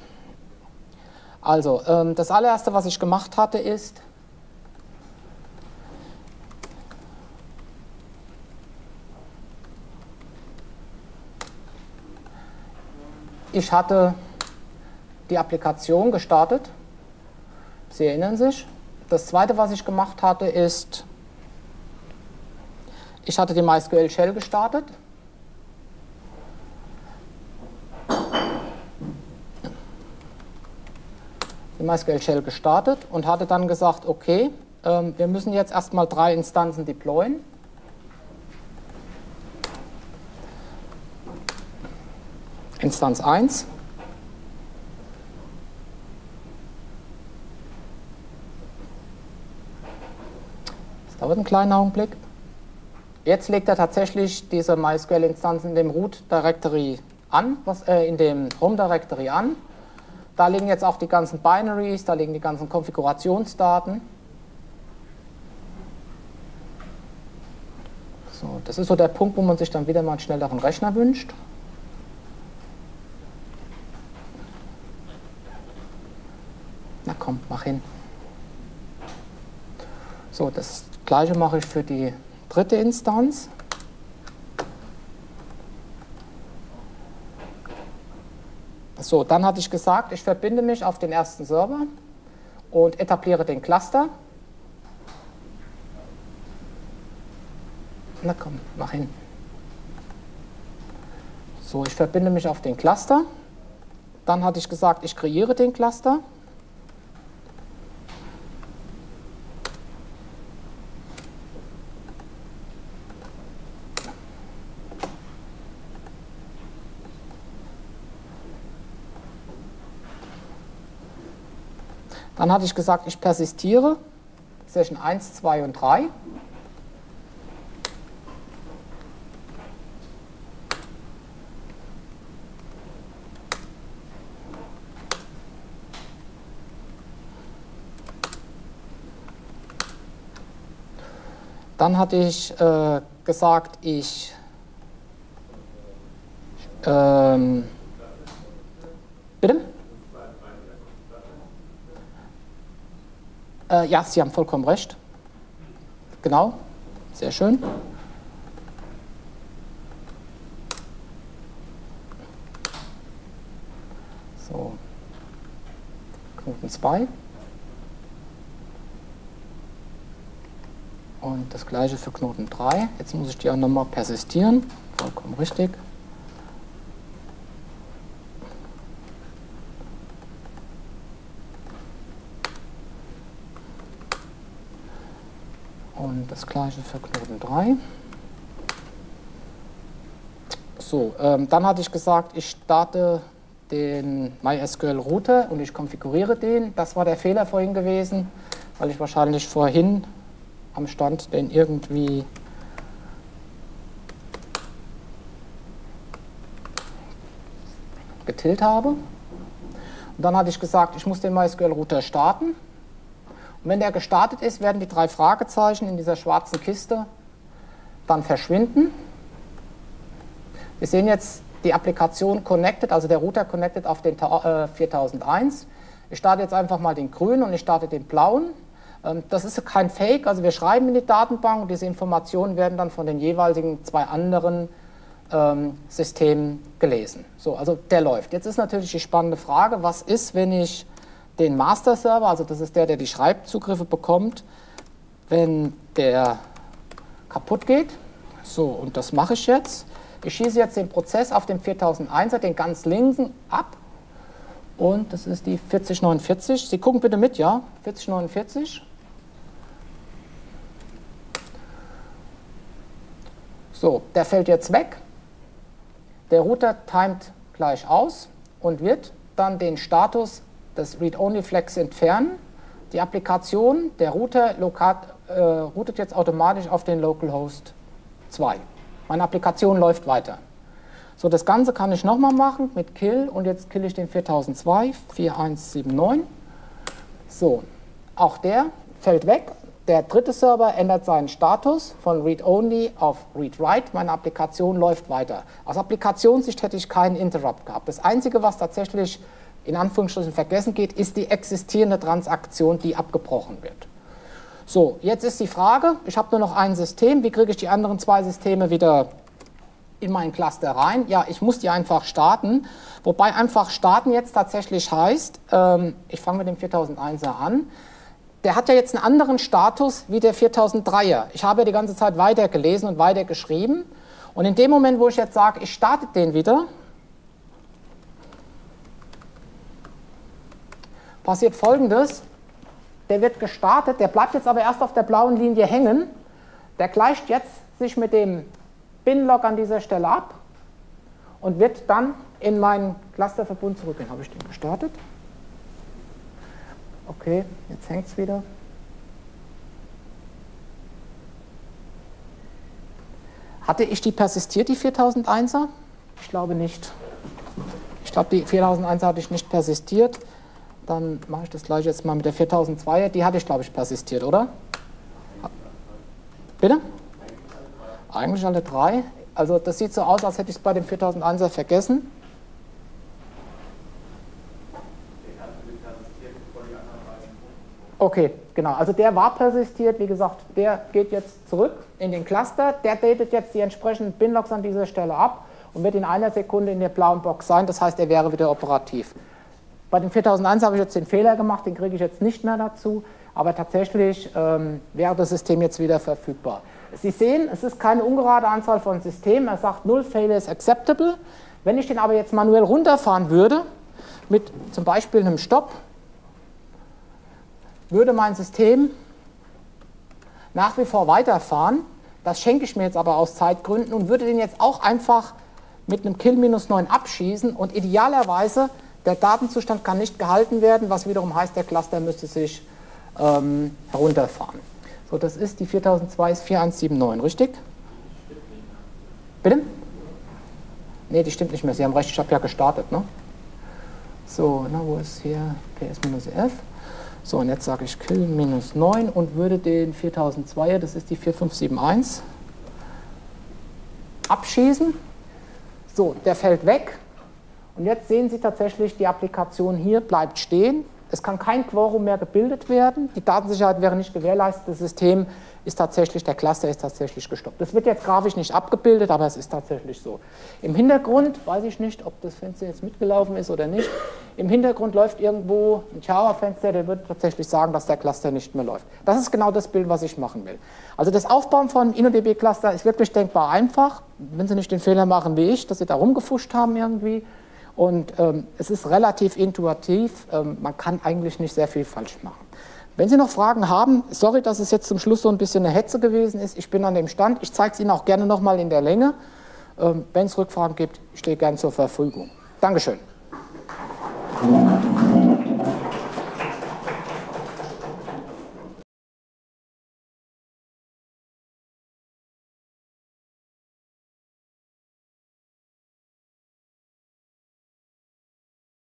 Also, ähm, das allererste, was ich gemacht hatte, ist, ich hatte die Applikation gestartet, Sie erinnern sich. Das zweite, was ich gemacht hatte, ist, ich hatte die MySQL Shell gestartet. Die MySQL Shell gestartet und hatte dann gesagt, okay, wir müssen jetzt erstmal drei Instanzen deployen. Instanz eins, das dauert einen kleinen Augenblick. Jetzt legt er tatsächlich diese MySQL-Instanzen in dem Root-Directory an, was, äh, in dem Home-Directory an. Da liegen jetzt auch die ganzen Binaries, da liegen die ganzen Konfigurationsdaten. So, das ist so der Punkt, wo man sich dann wieder mal einen schnelleren Rechner wünscht. Na komm, mach hin. So, das gleiche mache ich für die dritte Instanz. So, dann hatte ich gesagt, ich verbinde mich auf den ersten Server und etabliere den Cluster. Na komm, mach hin. So, ich verbinde mich auf den Cluster. Dann hatte ich gesagt, ich kreiere den Cluster. Dann hatte ich gesagt, ich persistiere Session eins, zwei und drei. Dann hatte ich äh, gesagt, ich ähm, bitte? Äh, ja, Sie haben vollkommen recht. Genau, sehr schön. So, Knoten zwei. Und das gleiche für Knoten drei. Jetzt muss ich die auch nochmal persistieren. Vollkommen richtig. Und das gleiche für Knoten drei. So, ähm, dann hatte ich gesagt, ich starte den MySQL Router und ich konfiguriere den. Das war der Fehler vorhin gewesen, weil ich wahrscheinlich vorhin am Stand denn irgendwie getilt habe. Und dann hatte ich gesagt, ich muss den MySQL Router starten. Und wenn der gestartet ist, werden die drei Fragezeichen in dieser schwarzen Kiste dann verschwinden. Wir sehen jetzt die Applikation connected, also der Router connected auf den viertausendeins. Ich starte jetzt einfach mal den grünen und ich starte den blauen. Das ist kein Fake, also wir schreiben in die Datenbank und diese Informationen werden dann von den jeweiligen zwei anderen ähm, Systemen gelesen. So, also der läuft. Jetzt ist natürlich die spannende Frage, was ist, wenn ich den Master-Server, also das ist der, der die Schreibzugriffe bekommt, wenn der kaputt geht. So, und das mache ich jetzt. Ich schieße jetzt den Prozess auf dem viertausendeins, den ganz linken, ab. Und das ist die vierzig neunundvierzig. Sie gucken bitte mit, ja? vierzig neunundvierzig. So, der fällt jetzt weg. Der Router timet gleich aus und wird dann den Status des Read-Only-Flags entfernen. Die Applikation, der Router äh, routet jetzt automatisch auf den Localhost zwei. Meine Applikation läuft weiter. So, das Ganze kann ich nochmal machen mit Kill und jetzt kill ich den viertausendzweihundertvierundvierzig neunundsiebzig. So, auch der fällt weg. Der dritte Server ändert seinen Status von Read-Only auf Read-Write. Meine Applikation läuft weiter. Aus Applikationssicht hätte ich keinen Interrupt gehabt. Das Einzige, was tatsächlich in Anführungsstrichen vergessen geht, ist die existierende Transaktion, die abgebrochen wird. So, jetzt ist die Frage, ich habe nur noch ein System, wie kriege ich die anderen zwei Systeme wieder in meinen Cluster rein? Ja, ich muss die einfach starten, wobei einfach starten jetzt tatsächlich heißt, ähm, ich fange mit dem viertausendeiner an, der hat ja jetzt einen anderen Status wie der viertausenddreier. Ich habe ja die ganze Zeit weitergelesen und weitergeschrieben und in dem Moment, wo ich jetzt sage, ich starte den wieder, passiert Folgendes, der wird gestartet, der bleibt jetzt aber erst auf der blauen Linie hängen, der gleicht jetzt sich mit dem Binlog an dieser Stelle ab und wird dann in meinen Clusterverbund zurückgehen. Habe ich den gestartet? Okay, jetzt hängt es wieder. Hatte ich die persistiert, die viertausendeiner? Ich glaube nicht. Ich glaube, die viertausendeiner hatte ich nicht persistiert. Dann mache ich das gleiche jetzt mal mit der viertausendzweier. Die hatte ich, glaube ich, persistiert, oder? Bitte? Eigentlich alle drei. Also das sieht so aus, als hätte ich es bei dem viertausendeiner vergessen. Okay, genau. Also der war persistiert. Wie gesagt, der geht jetzt zurück in den Cluster. Der datet jetzt die entsprechenden Binlogs an dieser Stelle ab und wird in einer Sekunde in der blauen Box sein. Das heißt, er wäre wieder operativ. Bei dem viertausendeiner habe ich jetzt den Fehler gemacht, den kriege ich jetzt nicht mehr dazu. Aber tatsächlich ähm, wäre das System jetzt wieder verfügbar. Sie sehen, es ist keine ungerade Anzahl von Systemen. Er sagt, null Failure is acceptable. Wenn ich den aber jetzt manuell runterfahren würde, mit zum Beispiel einem Stopp, würde mein System nach wie vor weiterfahren. Das schenke ich mir jetzt aber aus Zeitgründen und würde den jetzt auch einfach mit einem Kill minus neun abschießen. Und idealerweise, der Datenzustand kann nicht gehalten werden, was wiederum heißt, der Cluster müsste sich ähm, herunterfahren. So, das ist die viertausendzwei ist viertausendzweihundertsiebzig neun, richtig? Bitte? Ne, die stimmt nicht mehr. Sie haben recht, ich habe ja gestartet, ne? So, na, wo ist hier P S minus F? So, und jetzt sage ich kill minus neun und würde den viertausendzweier, das ist die vier fünf sieben eins, abschießen. So, der fällt weg. Und jetzt sehen Sie tatsächlich, die Applikation hier bleibt stehen. Es kann kein Quorum mehr gebildet werden. Die Datensicherheit wäre nicht gewährleistet. Das System ist tatsächlich, der Cluster ist tatsächlich gestoppt. Das wird jetzt grafisch nicht abgebildet, aber es ist tatsächlich so. Im Hintergrund, weiß ich nicht, ob das Fenster jetzt mitgelaufen ist oder nicht, im Hintergrund läuft irgendwo ein Java-Fenster, der wird tatsächlich sagen, dass der Cluster nicht mehr läuft. Das ist genau das Bild, was ich machen will. Also das Aufbauen von InnoDB-Cluster ist wirklich denkbar einfach, wenn Sie nicht den Fehler machen wie ich, dass Sie da rumgefuscht haben irgendwie. Und ähm, es ist relativ intuitiv, ähm, man kann eigentlich nicht sehr viel falsch machen. Wenn Sie noch Fragen haben, sorry, dass es jetzt zum Schluss so ein bisschen eine Hetze gewesen ist, ich bin an dem Stand, ich zeige es Ihnen auch gerne nochmal in der Länge. Ähm, wenn es Rückfragen gibt, ich stehe gern zur Verfügung. Dankeschön.